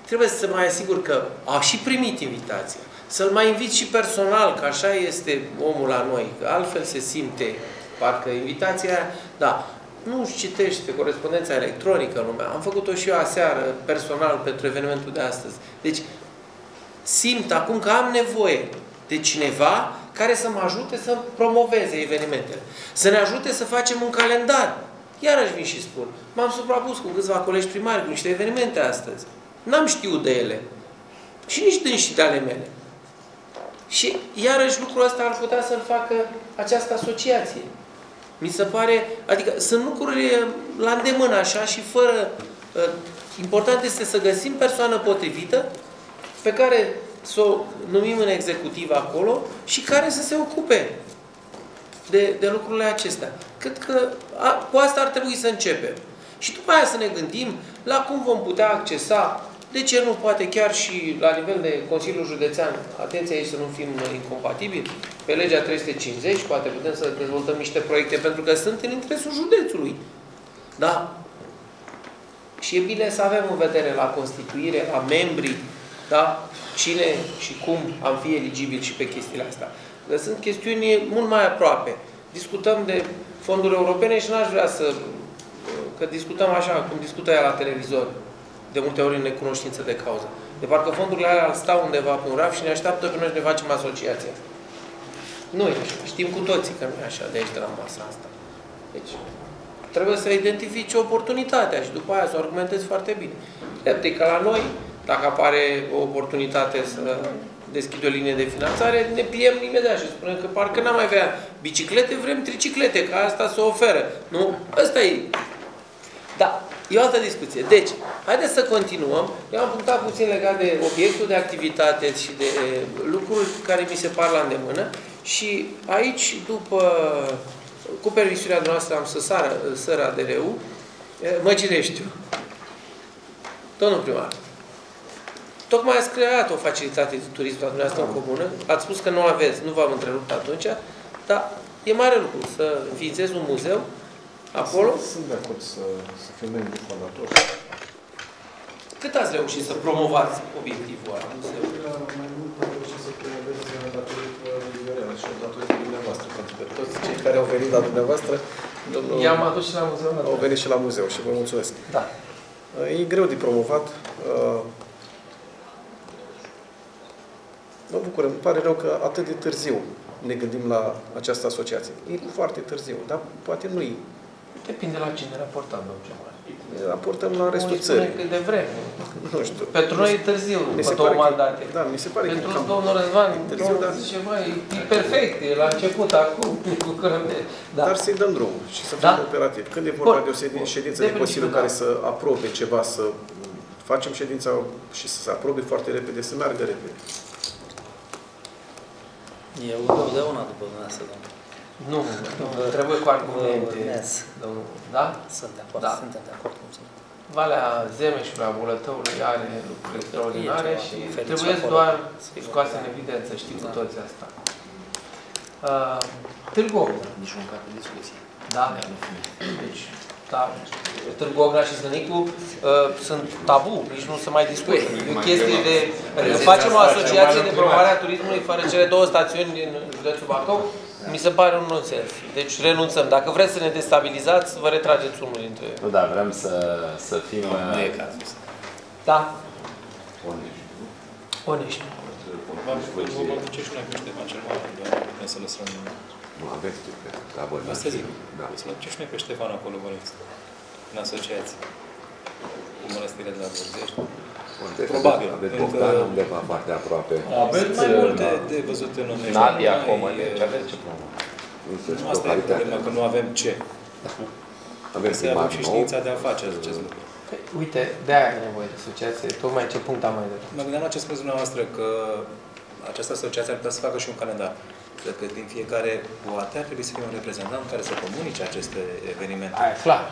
Trebuie să mai asigur că a și primit invitația. Să-l mai invit și personal, că așa este omul la noi, că altfel se simte parcă invitația aia, da, nu-și citește corespondența electronică lumea. Am făcut-o și eu aseară, personal, pentru evenimentul de astăzi. Deci, simt acum că am nevoie de cineva care să mă ajute să promoveze evenimentele. Să ne ajute să facem un calendar. Iarăși vin și spun, m-am suprapus cu câțiva colegi primari cu niște evenimente astăzi. N-am știut de ele. Și nici dânsi de ale mele. Și iarăși lucrul ăsta ar putea să-l facă această asociație. Mi se pare, adică sunt lucruri la îndemână așa și fără... Important este să găsim persoană potrivită pe care să o numim în executiv acolo și care să se ocupe de lucrurile acestea. Cred că cu asta ar trebui să începem. Și după aia să ne gândim la cum vom putea accesa, de ce nu poate chiar și la nivel de Consiliul Județean, atenție aici să nu fim incompatibili, pe legea 350 poate putem să dezvoltăm niște proiecte pentru că sunt în interesul județului. Da? Și e bine să avem în vedere la constituire, la membrii, da? Cine și cum am fi eligibili și pe chestiile astea. Că sunt chestiuni mult mai aproape. Discutăm de fonduri europene și n-aș vrea să... că discutăm așa, cum discută ea la televizor, de multe ori în necunoștință de cauză. De parcă fondurile alea stau undeva pe un raf și ne așteaptă pe noi și ne facem asociația. Nu e așa. Știm cu toții că nu e așa de aici, de la masa asta. Deci, trebuie să identifici oportunitatea și după aia să o argumentezi foarte bine. Drept e că la noi, dacă apare o oportunitate să deschid o linie de finanțare, ne pliem imediat și spunem că parcă n-am mai vrea biciclete, vrem triciclete, că asta se oferă. Nu? Asta e. Da, e o altă discuție. Deci, haideți să continuăm. Eu am punctat puțin legat de obiectul de activitate și de lucruri care mi se par la îndemână și aici, cu permisiunea noastră, am să sar ADR-ul, Măgireștiul. Domnul primar, tocmai ați creat o facilitate de turism la dumneavoastră în comună. Ați spus că nu aveți, nu v-am întrerupt atunci, dar e mare lucru să înființezi un muzeu acolo. Sunt de acord să fim membri fondatori. Cât ați reușit să promovați obiectivul ăla? Mai mult am reușit să promoveți datorită Iorela și datorită dumneavoastră. Pentru că toți cei care au venit la dumneavoastră i-am adus și la muzeu. Au venit și la muzeu și vă mulțumesc. Da. E greu de promovat. Mă bucur, îmi pare rău că atât de târziu ne gândim la această asociație. E foarte târziu, dar poate nu e. Depinde la cine raportăm, domnul Cemar. Ne raportăm la restul țării. Cât de vreme. Nu știu. Pentru noi e târziu, după două mandate. Da, mi se pare că... Pentru domnul Răzvan, zice, mai e perfect, e la început, acum, cu cărămde. Dar să-i dăm drumul și să fim operativ. Când e vorba de o ședință de Consiliu care să aprobe ceva, să facem ședința și să se aprobe foarte repede, să meargă repede. Eu totdeauna după dumneavoastră, domnul. Nu, trebuie cu argumente. Da? Suntem de acord cu mine. Valea Zemeșului, a Bulătăului, are lucruri extraordinare și trebuie doar scoase în evidență, știm cu toți asta. Târgu Ocna. Nici un cap de discuție. Da? Deci, Târgu Ocna și Zănicu sunt tabu, nici nu se mai discută. E o chestie de... Facem o asociație de promovare a turismului fără cele două stațiuni din județul Bacău. Mi se pare un nonsens. Deci renunțăm. Dacă vreți să ne destabilizați, vă retrageți unul dintre ei. Nu, da, vrem să fim... Nu e cazul ăsta. Da. Onești. Onești. Vă duce și noi pește Ștefan dar putem să lăsăm... Nu aveți tu pe abonat. Asta zic. Să duce și noi pe Ștefan acolo, vă rând. În asociație. Cu mănăstire de la Vărzești. Probabil. Aveți Bogdan undeva foarte aproape. Aveți mai multe de văzute în Onești. Nadia, Comă, deci aveți ce problemă. Nu, asta e problema, că nu avem ce. Aveți primar nou. Și știința de a face acest lucru. Uite, de-aia e nevoie de asociație. Tocmai ce punct am mai dat. Mă gândeam la ce spus dumneavoastră, că această asociație ar putea să facă și un calendar. Cred că din fiecare poate ar trebui să fie un reprezentant care să comunice aceste evenimente. Aia, clar.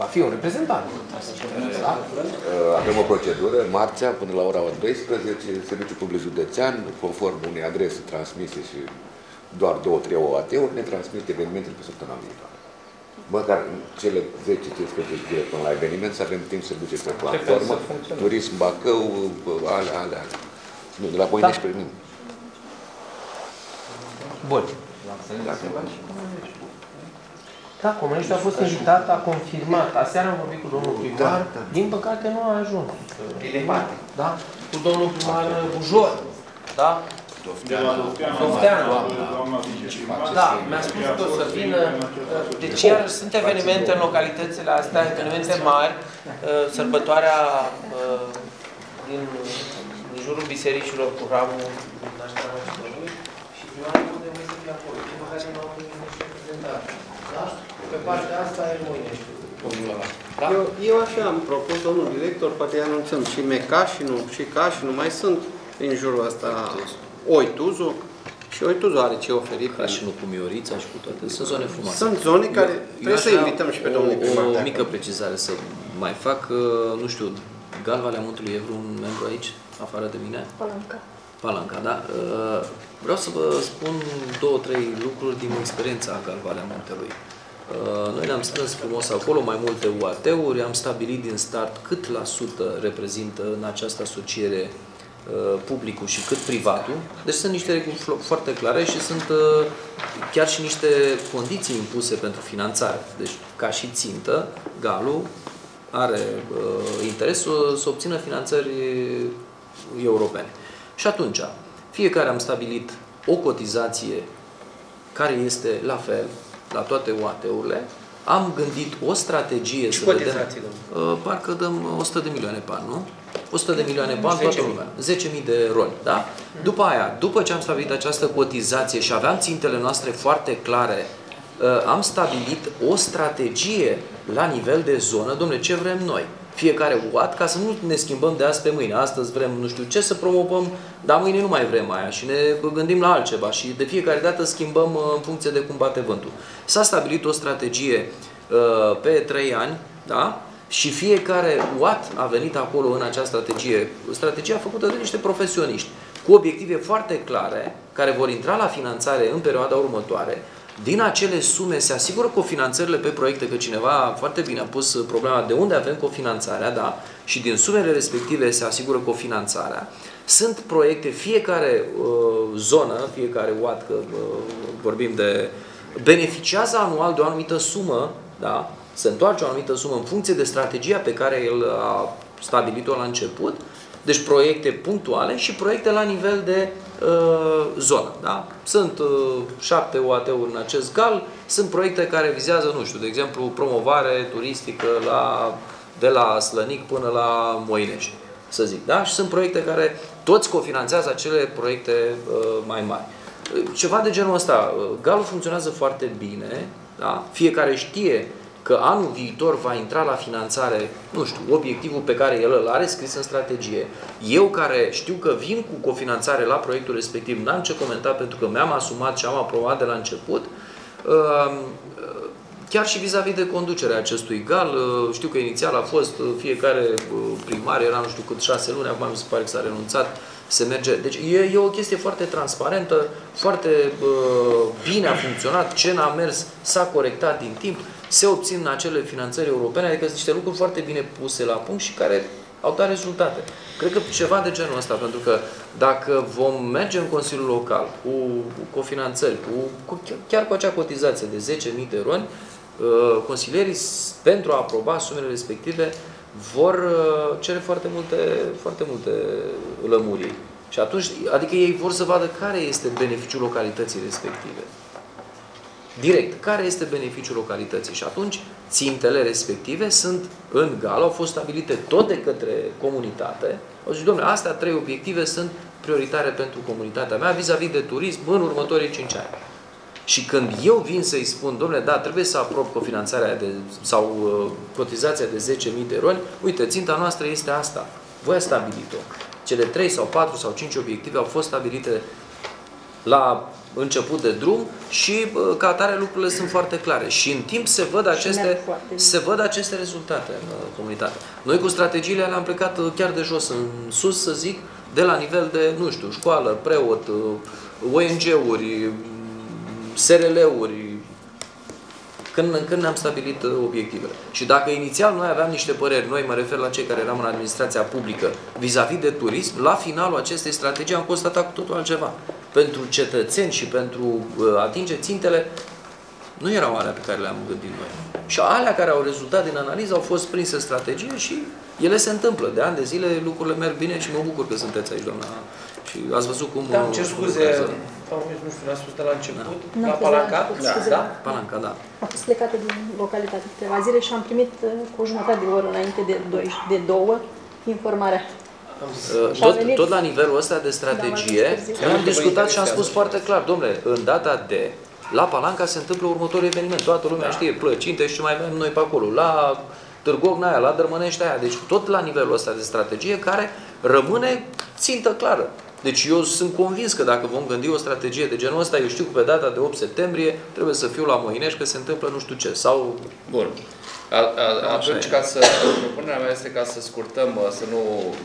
Va fi un reprezentant. Da? Avem o procedură, marțea, până la ora 12, Serviciul Public Județean, conform unei adrese transmise și doar 2-3 OAT-uri, ne transmite evenimentele pe săptămâna viitoare. Măcar cele 10-15 zile până la eveniment să avem timp să ducem pe platformă, turism, Bacău, alea. Nu, de la voi nici pe mine. Bun. Da, Călărești a fost invitat, a confirmat. Aseară am vorbit cu domnul primar, din păcate nu a ajuns. Da? Cu domnul primar Bujor, da? Dofteanu. Da, mi-a spus că o să vină. Deci iar sunt evenimente în localitățile astea, evenimente mari, sărbătoarea din jurul bisericilor cu ramul nașterea Domnului și primarul nu trebuie să fie acolo. Din păcate nu au primit niște reprezentare. Da? Pe partea asta e Moinești. Da? Eu așa am propus, domnul director, poate îi anunțăm și Mecașinu, și Cașinu, mai sunt în jurul ăsta Oituzu și Oituzu are ce oferi. Cașinu cu Miorița și cu toate. Sunt zone frumoase. Sunt zone care trebuie să invităm și pe domnul primar. O mică precizare să mai fac, nu știu, Gal Valea Muntelui e vreun membru aici, afară de mine? Palanca. Palanca, da. Vreau să vă spun 2-3 lucruri din experiența Gal Valea Muntelui. Noi ne-am strâns frumos acolo, mai multe UAT-uri, am stabilit din start cât la sută reprezintă în această asociere publicul și cât privatul. Deci sunt niște reguli foarte clare și sunt chiar și niște condiții impuse pentru finanțare. Deci, ca și țintă, Galul are interesul să obțină finanțări europene. Și atunci, fiecare am stabilit o cotizație care este la fel la toate UAT-urile. Am gândit o strategie să vedem. Parcă dăm 100 de milioane pan, nu? 100 de milioane bani, toată lumea. 10.000 de roli, da? După aia, după ce am stabilit această cotizație și aveam țintele noastre foarte clare, am stabilit o strategie la nivel de zonă, domnule, ce vrem noi? Fiecare UAT, ca să nu ne schimbăm de azi pe mâine. Astăzi vrem nu știu ce să promovăm, dar mâine nu mai vrem aia și ne gândim la altceva și de fiecare dată schimbăm în funcție de cum bate vântul. S-a stabilit o strategie pe 3 ani, da? Și fiecare UAT a venit acolo în această strategie. Strategia făcută de niște profesioniști, cu obiective foarte clare, care vor intra la finanțare în perioada următoare. Din acele sume se asigură cofinanțările pe proiecte, că cineva foarte bine a pus problema de unde avem cofinanțarea, da, și din sumele respective se asigură cofinanțarea. Sunt proiecte, fiecare zonă, fiecare UAT, că vorbim de... beneficiază anual de o anumită sumă, da, se întoarce o anumită sumă în funcție de strategia pe care el a stabilit-o la început, deci proiecte punctuale și proiecte la nivel de zonă. Da? Sunt 7 UAT-uri în acest gal, sunt proiecte care vizează, nu știu, de exemplu, promovare turistică de la Slănic până la Moinești, să zic. Da? Și sunt proiecte care toți cofinanțează acele proiecte mai mari. Ceva de genul ăsta. Galul funcționează foarte bine, da? Fiecare știe că anul viitor va intra la finanțare, nu știu, obiectivul pe care el îl are scris în strategie. Eu care știu că vin cu cofinanțare la proiectul respectiv, n-am ce comenta pentru că mi-am asumat și am aprobat de la început, chiar și vis-a-vis de conducerea acestui gal, știu că inițial a fost fiecare primar, era nu știu cât 6 luni, acum mi se pare că s-a renunțat, se merge. Deci e o chestie foarte transparentă, foarte bine a funcționat, ce n-a mers s-a corectat din timp, se obțin acele finanțări europene, adică sunt niște lucruri foarte bine puse la punct și care au dat rezultate. Cred că ceva de genul ăsta, pentru că dacă vom merge în Consiliul Local cu cofinanțări, chiar cu acea cotizație de 10.000 de roni, consilierii, pentru a aproba sumele respective, vor cere foarte multe lămuriri. Și atunci, adică ei vor să vadă care este beneficiul localității respective. Direct, care este beneficiul localității? Și atunci, țintele respective sunt în gal, au fost stabilite tot de către comunitate. Au zis, domnule, astea 3 obiective sunt prioritare pentru comunitatea mea vis-a-vis de turism în următorii 5 ani. Și când eu vin să-i spun, domnule, da, trebuie să aprob cofinanțarea sau cotizația de 10.000 de roni, uite, ținta noastră este asta. Voi a stabilit-o. Cele 3 sau 4 sau 5 obiective au fost stabilite la început de drum și ca atare lucrurile sunt foarte clare. Și în timp se văd aceste, rezultate în comunitate. Noi cu strategiile alea am plecat chiar de jos în sus, să zic, de la nivel de, nu știu, școală, preot, ONG-uri, SRL-uri, când ne-am stabilit obiectivele. Și dacă inițial noi aveam niște păreri, noi mă refer la cei care eram în administrația publică, vis-a-vis de turism, la finalul acestei strategii am constatat cu totul altceva. Pentru cetățeni și pentru a atinge țintele, nu erau alea pe care le-am gândit noi. Și alea care au rezultat din analiză au fost prinse în strategie și ele se întâmplă. De ani de zile lucrurile merg bine și mă bucur că sunteți aici, doamna. Și ați văzut cum... Da, ce scuze, nu știu, n-ați spus de la început, da. La Palanca? Da. Da? Palanca, da. Am fost plecată din localitate câteva zile și am primit cu jumătate de oră înainte de 2 informarea. Tot la nivelul ăsta de strategie, am discutat și am spus foarte clar, domnule, în data de... La Palanca se întâmplă următorul eveniment. Toată lumea știe, plăcinte și ce mai avem noi pe acolo. La Târgogna aia, la Dărmănești aia. Deci tot la nivelul ăsta de strategie care rămâne țintă clară. Deci eu sunt convins că dacă vom gândi o strategie de genul ăsta, eu știu că pe data de 8 septembrie trebuie să fiu la Moinești că se întâmplă nu știu ce. Sau... Bun. Atunci, ca să... Propunerea mea este ca să scurtăm, să nu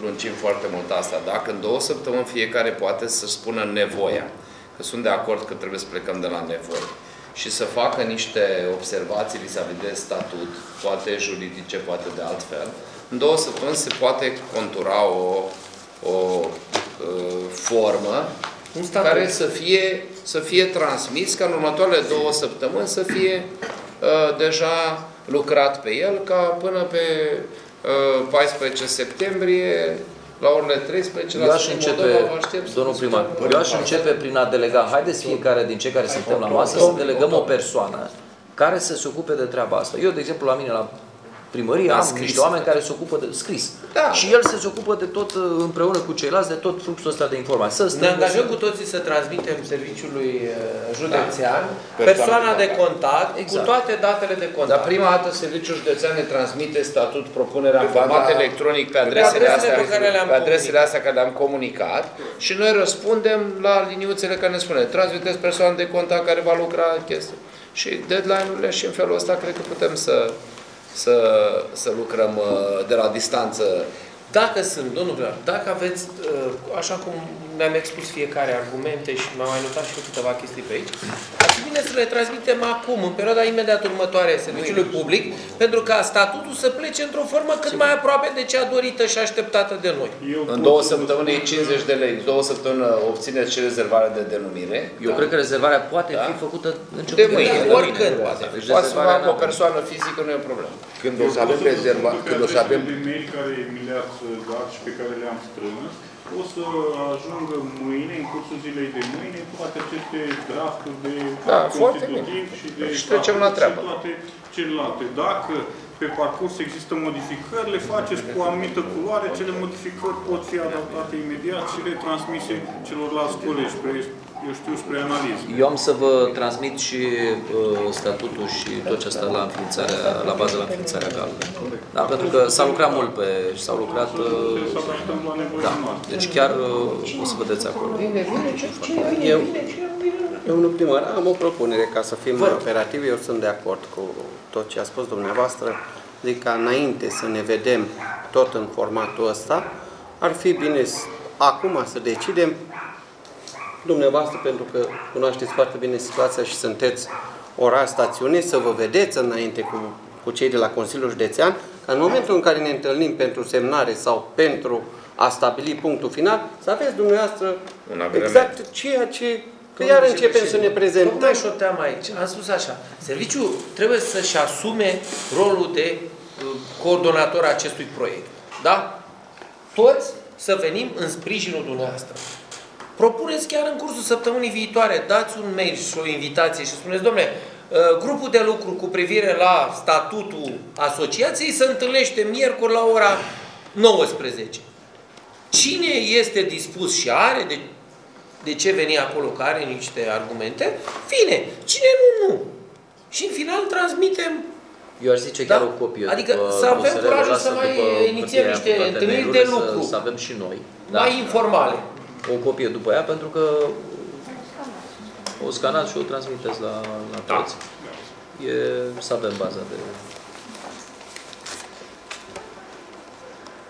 lungim foarte mult asta. Dacă în 2 săptămâni fiecare poate să spună nevoia, că sunt de acord că trebuie să plecăm de la nevoi și să facă niște observații vis-a-vis de statut, poate juridice, poate de altfel, în 2 săptămâni se poate contura formă care să fie transmis, ca în următoarele 2 săptămâni să fie deja lucrat pe el, ca până pe 14 septembrie la orele 13, la domnul primar, eu aș începe prin a delega. Haideți fiecare din cei care suntem la masă să delegăm o persoană care să se ocupe de treaba asta. Eu, de exemplu, la mine, la primărie, am niște oameni care se ocupă de scris. Da. Și el se ocupă de tot, împreună cu ceilalți, de tot fluxul ăsta de informații. Ne angajăm cu toții să transmitem serviciului județean persoana de contact, exact, cu toate datele de contact. Dar prima dată serviciul județean ne transmite statut, propunerea în format electronic pe adresele astea care le-am comunicat și noi răspundem la liniuțele care ne spune. Transmiteți persoana de contact care va lucra chestia. Și deadline-urile, și în felul ăsta cred că putem să lucrăm de la distanță. Dacă sunt, domnul Vlad, dacă aveți, așa cum ne-am expus fiecare argumente și m-am mai notat și câteva chestii pe aici, ar fi bine să le transmitem acum, în perioada imediat următoare serviciului public, pentru ca statutul să plece într-o formă cât mai aproape de cea dorită și așteptată de noi. În 2 săptămâni e 50 de lei. 2 săptămâni obțineți și rezervarea de denumire. Eu cred că rezervarea poate fi făcută de mâine, oricând. Poate să facă o persoană fizică, nu e o problemă. Când o să avem rezervare, când o să avem... dat și pe care le-am strâns, o să ajungă mâine, în cursul zilei de mâine, toate aceste drafturi de constitutiv și de toate celelalte. Dacă pe parcurs există modificări, le faceți cu o anumită culoare, cele modificări pot fi adaptate imediat și le transmise celorlalți colegi, eu știu, spre analiză. Eu am să vă transmit și statutul și tot ce asta la bază la înființarea GAL. Da, pentru că s-a lucrat mult pe... s-au lucrat... Da, deci chiar o să vedeți acolo. Domnul primar, am o propunere ca să fim operativi. Eu sunt de acord cu tot ce a spus dumneavoastră. Adică, înainte să ne vedem tot în formatul ăsta, ar fi bine acum să decidem dumneavoastră, pentru că cunoașteți foarte bine situația și sunteți ora stațiune, să vă vedeți înainte cu cei de la Consiliul Județean, că în momentul în care ne întâlnim pentru semnare sau pentru a stabili punctul final, să aveți dumneavoastră exact ceea ce... Că iar începem să ne prezentăm. Tocmai șoteam aici. Am spus așa. Serviciul trebuie să-și asume rolul de coordonator a acestui proiect. Da? Toți să venim în sprijinul dumneavoastră. Propuneți chiar în cursul săptămânii viitoare, dați un mail și o invitație și spuneți, domnule, grupul de lucru cu privire la statutul asociației se întâlnește miercuri la ora 19. Cine este dispus și are de ce veni acolo, că are niște argumente, fine. Cine nu, nu. Și în final transmitem Eu aș zice chiar o copie. Adică să avem curajul să mai inițiem niște întâlniri de lucru. Să avem și noi. Mai informale. O copie după ea, pentru că o scanați și o transmiteți la toți. Să avem baza de...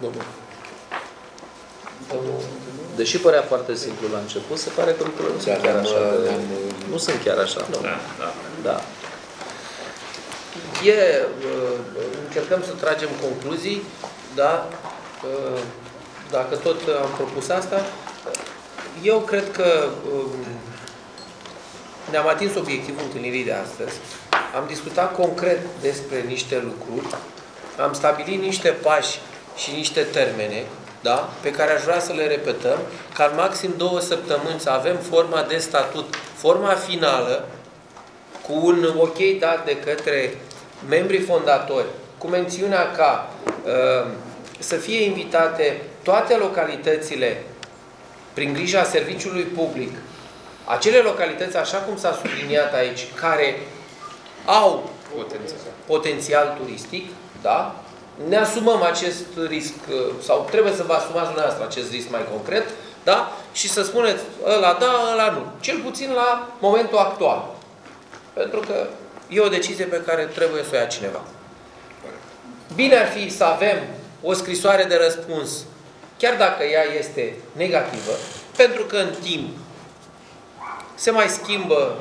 Bun. Deși părea foarte simplu la început, se pare că lucrurile nu sunt chiar așa. Nu sunt chiar așa. Da. Încercăm să tragem concluzii, dar dacă tot am propus asta, eu cred că ne-am atins obiectivul întâlnirii de astăzi. Am discutat concret despre niște lucruri, am stabilit niște pași și niște termene, da? Pe care aș vrea să le repetăm, ca în maxim 2 săptămâni să avem forma de statut, forma finală, cu un ok dat de către membrii fondatori, cu mențiunea ca să fie invitate toate localitățile prin grija serviciului public, acele localități, așa cum s-a subliniat aici, care au potențial turistic, da? Ne asumăm acest risc, sau trebuie să vă asumați dumneavoastră acest risc mai concret, da? Și să spuneți, ăla da, ăla nu. Cel puțin la momentul actual. Pentru că e o decizie pe care trebuie să o ia cineva. Bine ar fi să avem o scrisoare de răspuns, chiar dacă ea este negativă, pentru că în timp se mai schimbă,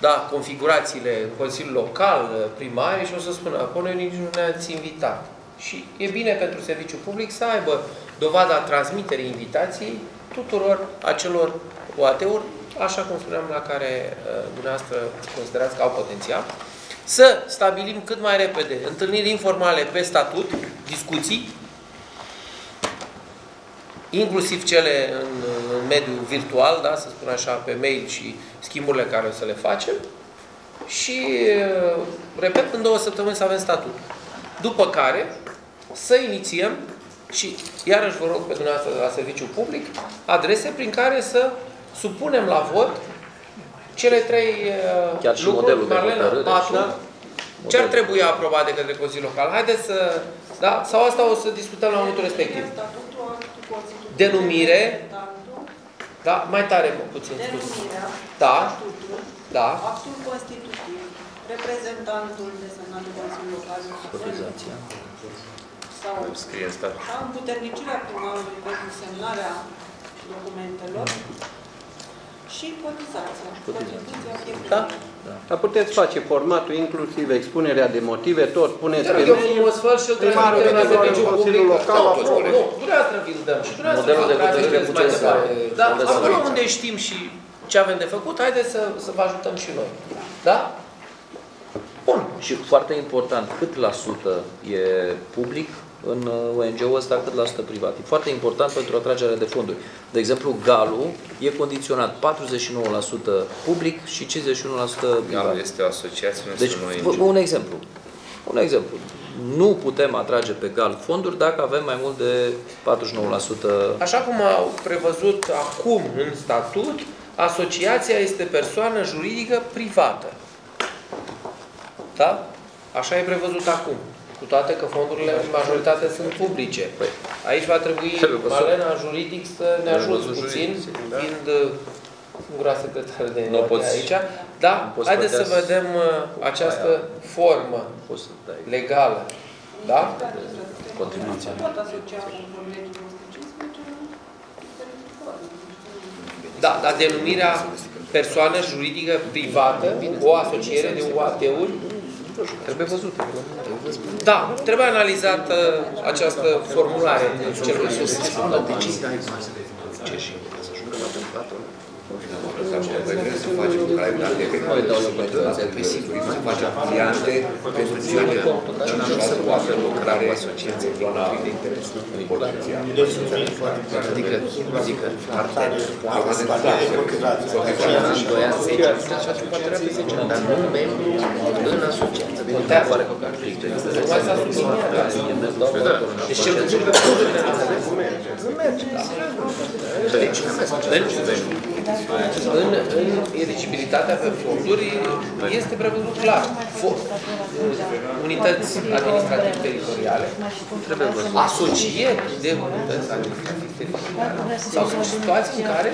da, configurațiile în Consiliul Local, primari, și o să spună, acolo nici nu ne-ați invitat. Și e bine pentru serviciul public să aibă dovada transmiterii invitației tuturor acelor OAT-uri, așa cum spuneam, la care dumneavoastră considerați că au potențial. Să stabilim cât mai repede întâlniri informale pe statut, discuții, inclusiv cele în mediul virtual, da, să spun așa, pe mail și schimburile care o să le facem. Și, repet, în 2 săptămâni să avem statutul. După care să inițiem și, iarăși vă rog pe dumneavoastră de la serviciul public, adrese prin care să supunem la vot cele 3 lucruri, Marlena, ce ar trebui aprobat de către Consiliul Local. Haideți să... Da? Sau asta o să discutăm la momentul respectiv. Denumire. Da, mai tare puțin. Denumirea, statutul, actul constitutiv, reprezentantul desemnat de Consiliul Local, sau împuternicirea primarului pentru semnarea documentelor și cotizația. Da? Dar puteți face formatul, inclusiv expunerea de motive, tot puneți pe primarul de serviciu public, local, aprobă. Nu, dumneavoastră vi-l dăm și dumneavoastră transmiteți mai departe. Dar acolo unde știm și ce avem de făcut, haideți să vă ajutăm și noi. Da? Bun. Și foarte important, cât %% e public în ONG-ul ăsta, cât %% privat. E foarte important pentru atragerea de fonduri. De exemplu, GAL-ul e condiționat 49% public și 51% privat. GAL-ul este o asociație, deci, un exemplu. Un exemplu. Nu putem atrage pe GAL fonduri dacă avem mai mult de 49%. Așa cum au prevăzut acum în statut, asociația este persoană juridică privată. Da? Așa e prevăzut acum. Cu toate că fondurile, în majoritate, sunt publice. Aici va trebui, Malena, juridic, să ne ajute puțin, fiind singura secretară de aici. Da? Haideți să vedem această formă legală. Da? Contribuția. Da, dar denumirea persoană juridică privată, o asociere de OAT-uri, trebuie văzută. Da, trebuie analizată această formulare. Deci, În eligibilitatea pe fonduri este prevăzut clar. Unități administrativ-teritoriale, asocieri de unități administrativ-teritoriale sau situații în care,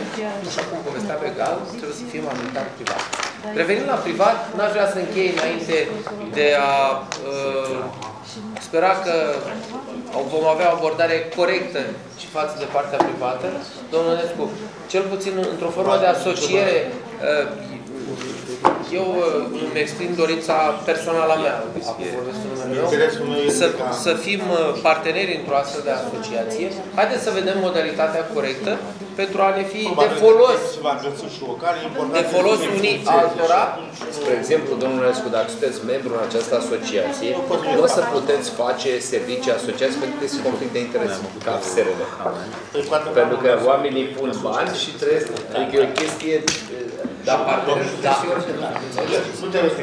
așa cum povestea pe Gal, trebuie să fie majoritar privat. Revenind la privat, n-aș vrea să închei înainte de a spera că vom avea o abordare corectă și față de partea privată. Domnul Nănescu, cel puțin într-o formă de asociere, eu îmi exprim dorința personală a mea, să fim parteneri într-o astfel de asociație. Haideți să vedem modalitatea corectă pentru a ne fi de folos. De folos unii altora. Spre exemplu, domnule Nănescu, dacă sunteți membru în această asociație, nu o să puteți face servicii asociați pentru că este conflict de interes ca FSRL. Pentru că oamenii pun bani și trebuie... Adică e o chestie... Da, pardon, da. Nu te vezi că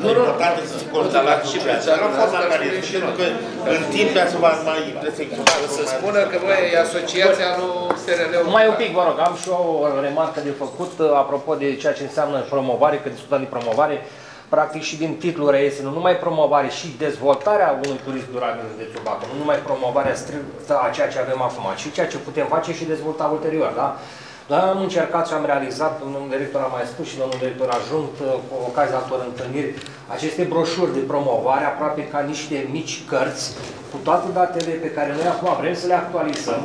important este să constatați și pe aceea. Nu a fost analizat și că în timp pe să v-ați mai reflectat. Să spună că, băi, e asociația lui SRL-ul. Mai un pic, vă rog, am și eu o remarcă de făcut, apropo de ceea ce înseamnă promovare, că discutăm de promovare, practic și din titlul reiese, nu numai promovare, și dezvoltarea unui turism durabil de Bacă, nu numai promovarea strictă a ceea ce avem acum, ci ceea ce putem face și dezvolta ulterior, da? Dar am încercat și am realizat, domnul director a mai spus și domnul director ajunct, cu ocazia altor întâlniri, aceste broșuri de promovare, aproape ca niște mici cărți, cu toate datele pe care noi acum vrem să le actualizăm,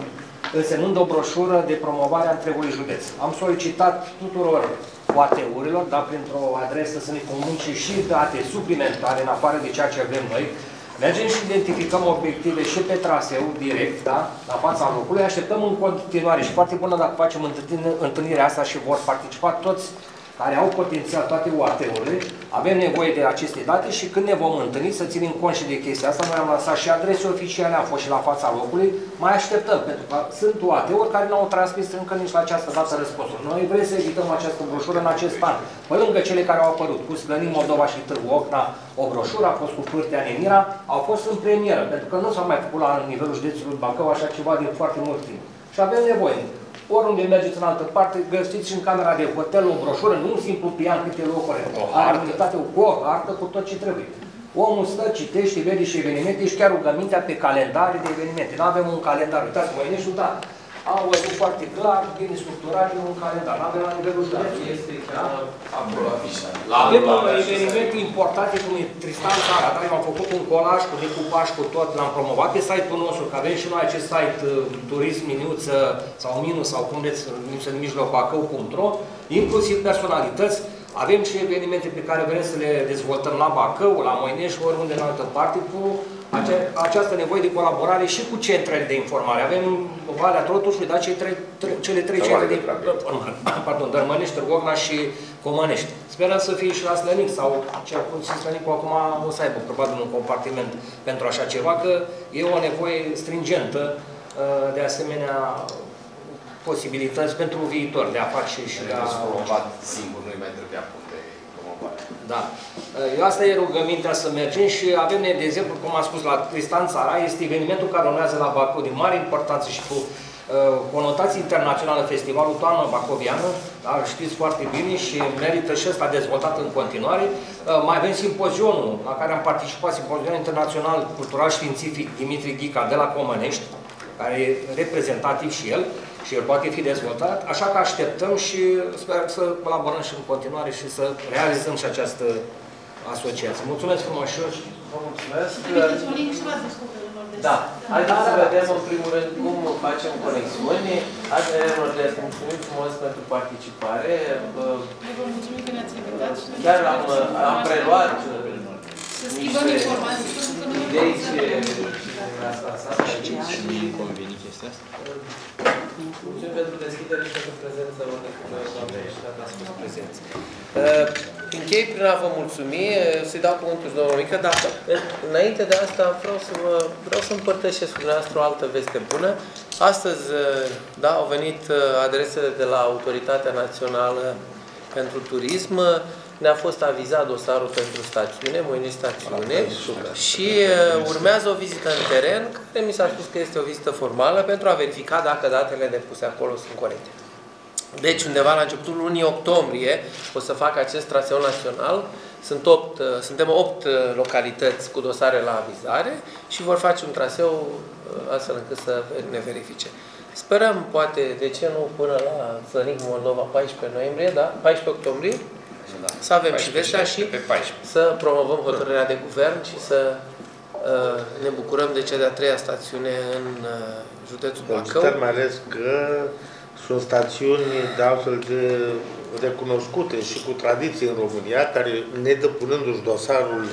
însemnând o broșură de promovare a întregului județ. Am solicitat tuturor OAT-urilor, dar printr-o adresă să ne comunice și date suplimentare, în afară de ceea ce avem noi. Mergem și identificăm obiective și pe traseu, direct, da? La fața locului. Așteptăm în continuare și foarte bună dacă facem întâlnirea asta și vor participa toți care au potențial, toate UAT-urile. Avem nevoie de aceste date și când ne vom întâlni să ținem cont și de chestia asta. Noi am lansat și adrese oficiale, am fost și la fața locului. Mai așteptăm, pentru că sunt UAT-uri care n-au transmis încă nici la această dată răspunsul. Noi vrem să evităm această broșură în acest an. Pe lângă cele care au apărut, cu Slănin, Moldova și Târgu Ocna, o broșură, a fost cu Fârtea Nemira, au fost în premieră, pentru că nu s-a mai făcut la nivelul județului Bacău așa ceva din foarte mult timp. Și avem nevoie. Oriunde mergeți în altă parte, găsiți și în camera de hotel o broșură, nu un simplu pian câte locuri. Are unitate cu o hartă, cu tot ce trebuie. Omul stă, citește, vede și evenimente și chiar rugămintea pe calendare de evenimente. Nu avem un calendar, uitați, Moinești, da. Au e foarte clar, bine structurat, nu un calendar. Nu avem la nivelul județului. Este chiar acolo afișat. Avem evenimente importante, cum e Tristan Sara, dar am făcut un colaj cu decupaj cu tot, l-am promovat pe site-ul nostru, că avem și noi acest site turism minuță sau minus, sau cum vreți, minuță în mijloc, bacău.ro, inclusiv personalități. Avem și evenimente pe care vrem să le dezvoltăm la Bacău, la Moinești, oriunde în altă parte, cu această nevoie de colaborare și cu centrele de informare. Avem Valea Trotușului, dar cele trei centre de Dărmănești, Târgu Ocna și Comănești. Sperăm să fie și la Slănic sau cel puțin Slănicul acum o să aibă probabil un compartiment pentru așa ceva, că e o nevoie stringentă de asemenea posibilități pentru viitor de a face și de a... promovat singur, nu-i mai trebuia putere. Da. Eu asta e rugămintea să mergem și avem, de exemplu, cum am spus, la Tristan Țara, este evenimentul care urmează la Bacău, de mare importanță și cu conotații internaționale, festivalul Toamnă Bacoviană, dar știți foarte bine și merită și ăsta dezvoltat în continuare. Mai avem simpozionul la care am participat, simpozionul internațional cultural științific Dimitrie Ghica de la Comănești, care e reprezentativ și el și el poate fi dezvoltat, așa că așteptăm și sper să colaborăm și în continuare și să realizăm și această asociație. Mulțumesc frumos și eu. Vă mulțumesc. Da. Haideți să vedem în primul rând cum facem conexiuni. ADR Nordest, mulțumim frumos pentru participare. Vă mulțumim că ne-ați invitat. Chiar am preluat idei și convenit chestia asta. Mulțumim pentru deschidere și pentru prezență, doamna a spus prezență. Închei prin a vă mulțumi, să-i dau cuvântul domnului Mică, dar înainte de asta vreau să împărtășesc cu dumneavoastră o altă veste bună. Astăzi, da, au venit adresele de la Autoritatea Națională pentru Turism. Ne-a fost avizat dosarul pentru stațiune, Moinești stațiune, și urmează o vizită în teren, care mi s-a spus că este o vizită formală pentru a verifica dacă datele depuse acolo sunt corecte. Deci, undeva la începutul lunii octombrie o să fac acest traseu național. Suntem 8 localități cu dosare la avizare și vor face un traseu astfel încât să ne verifice. Sperăm, poate, de ce nu, până la Țărinc Moldova 14 octombrie, da, să avem și vestea și să promovăm hotărârea de guvern și să ne bucurăm de cea de-a treia stațiune în județul Bacău. Mai ales că sunt stațiuni de altfel de recunoscute și cu tradiție în România, care, nedepărtându-și dosarul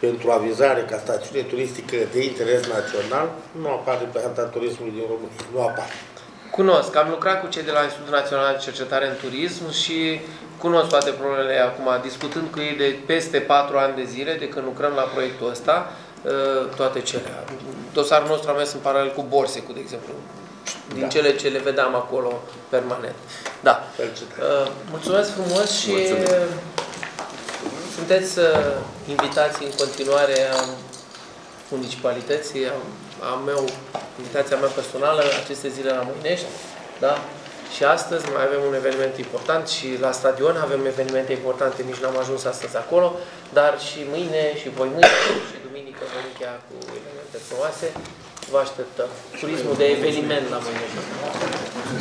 pentru avizare ca stațiune turistică de interes național, nu apare pe harta turismului din România. Nu apare. Cunosc. Am lucrat cu cei de la Institutul Național de Cercetare în Turism și cunosc toate problemele acum, discutând cu ei de peste 4 ani de zile, de când lucrăm la proiectul ăsta, toate cele. Dosarul nostru a mers în paralel cu Borsecul, de exemplu. Din cele ce le vedeam acolo permanent. Da. Mulțumesc frumos și sunteți invitați în continuare a municipalității, invitația mea personală aceste zile la Măinești. Da? Și astăzi mai avem un eveniment important și la stadion avem evenimente importante, nici n-am ajuns astăzi acolo, dar și mâine, și poimâine, și duminică vom încheia cu elemente frumoase. Vă așteptăm. Turismul de eveniment la Măinești.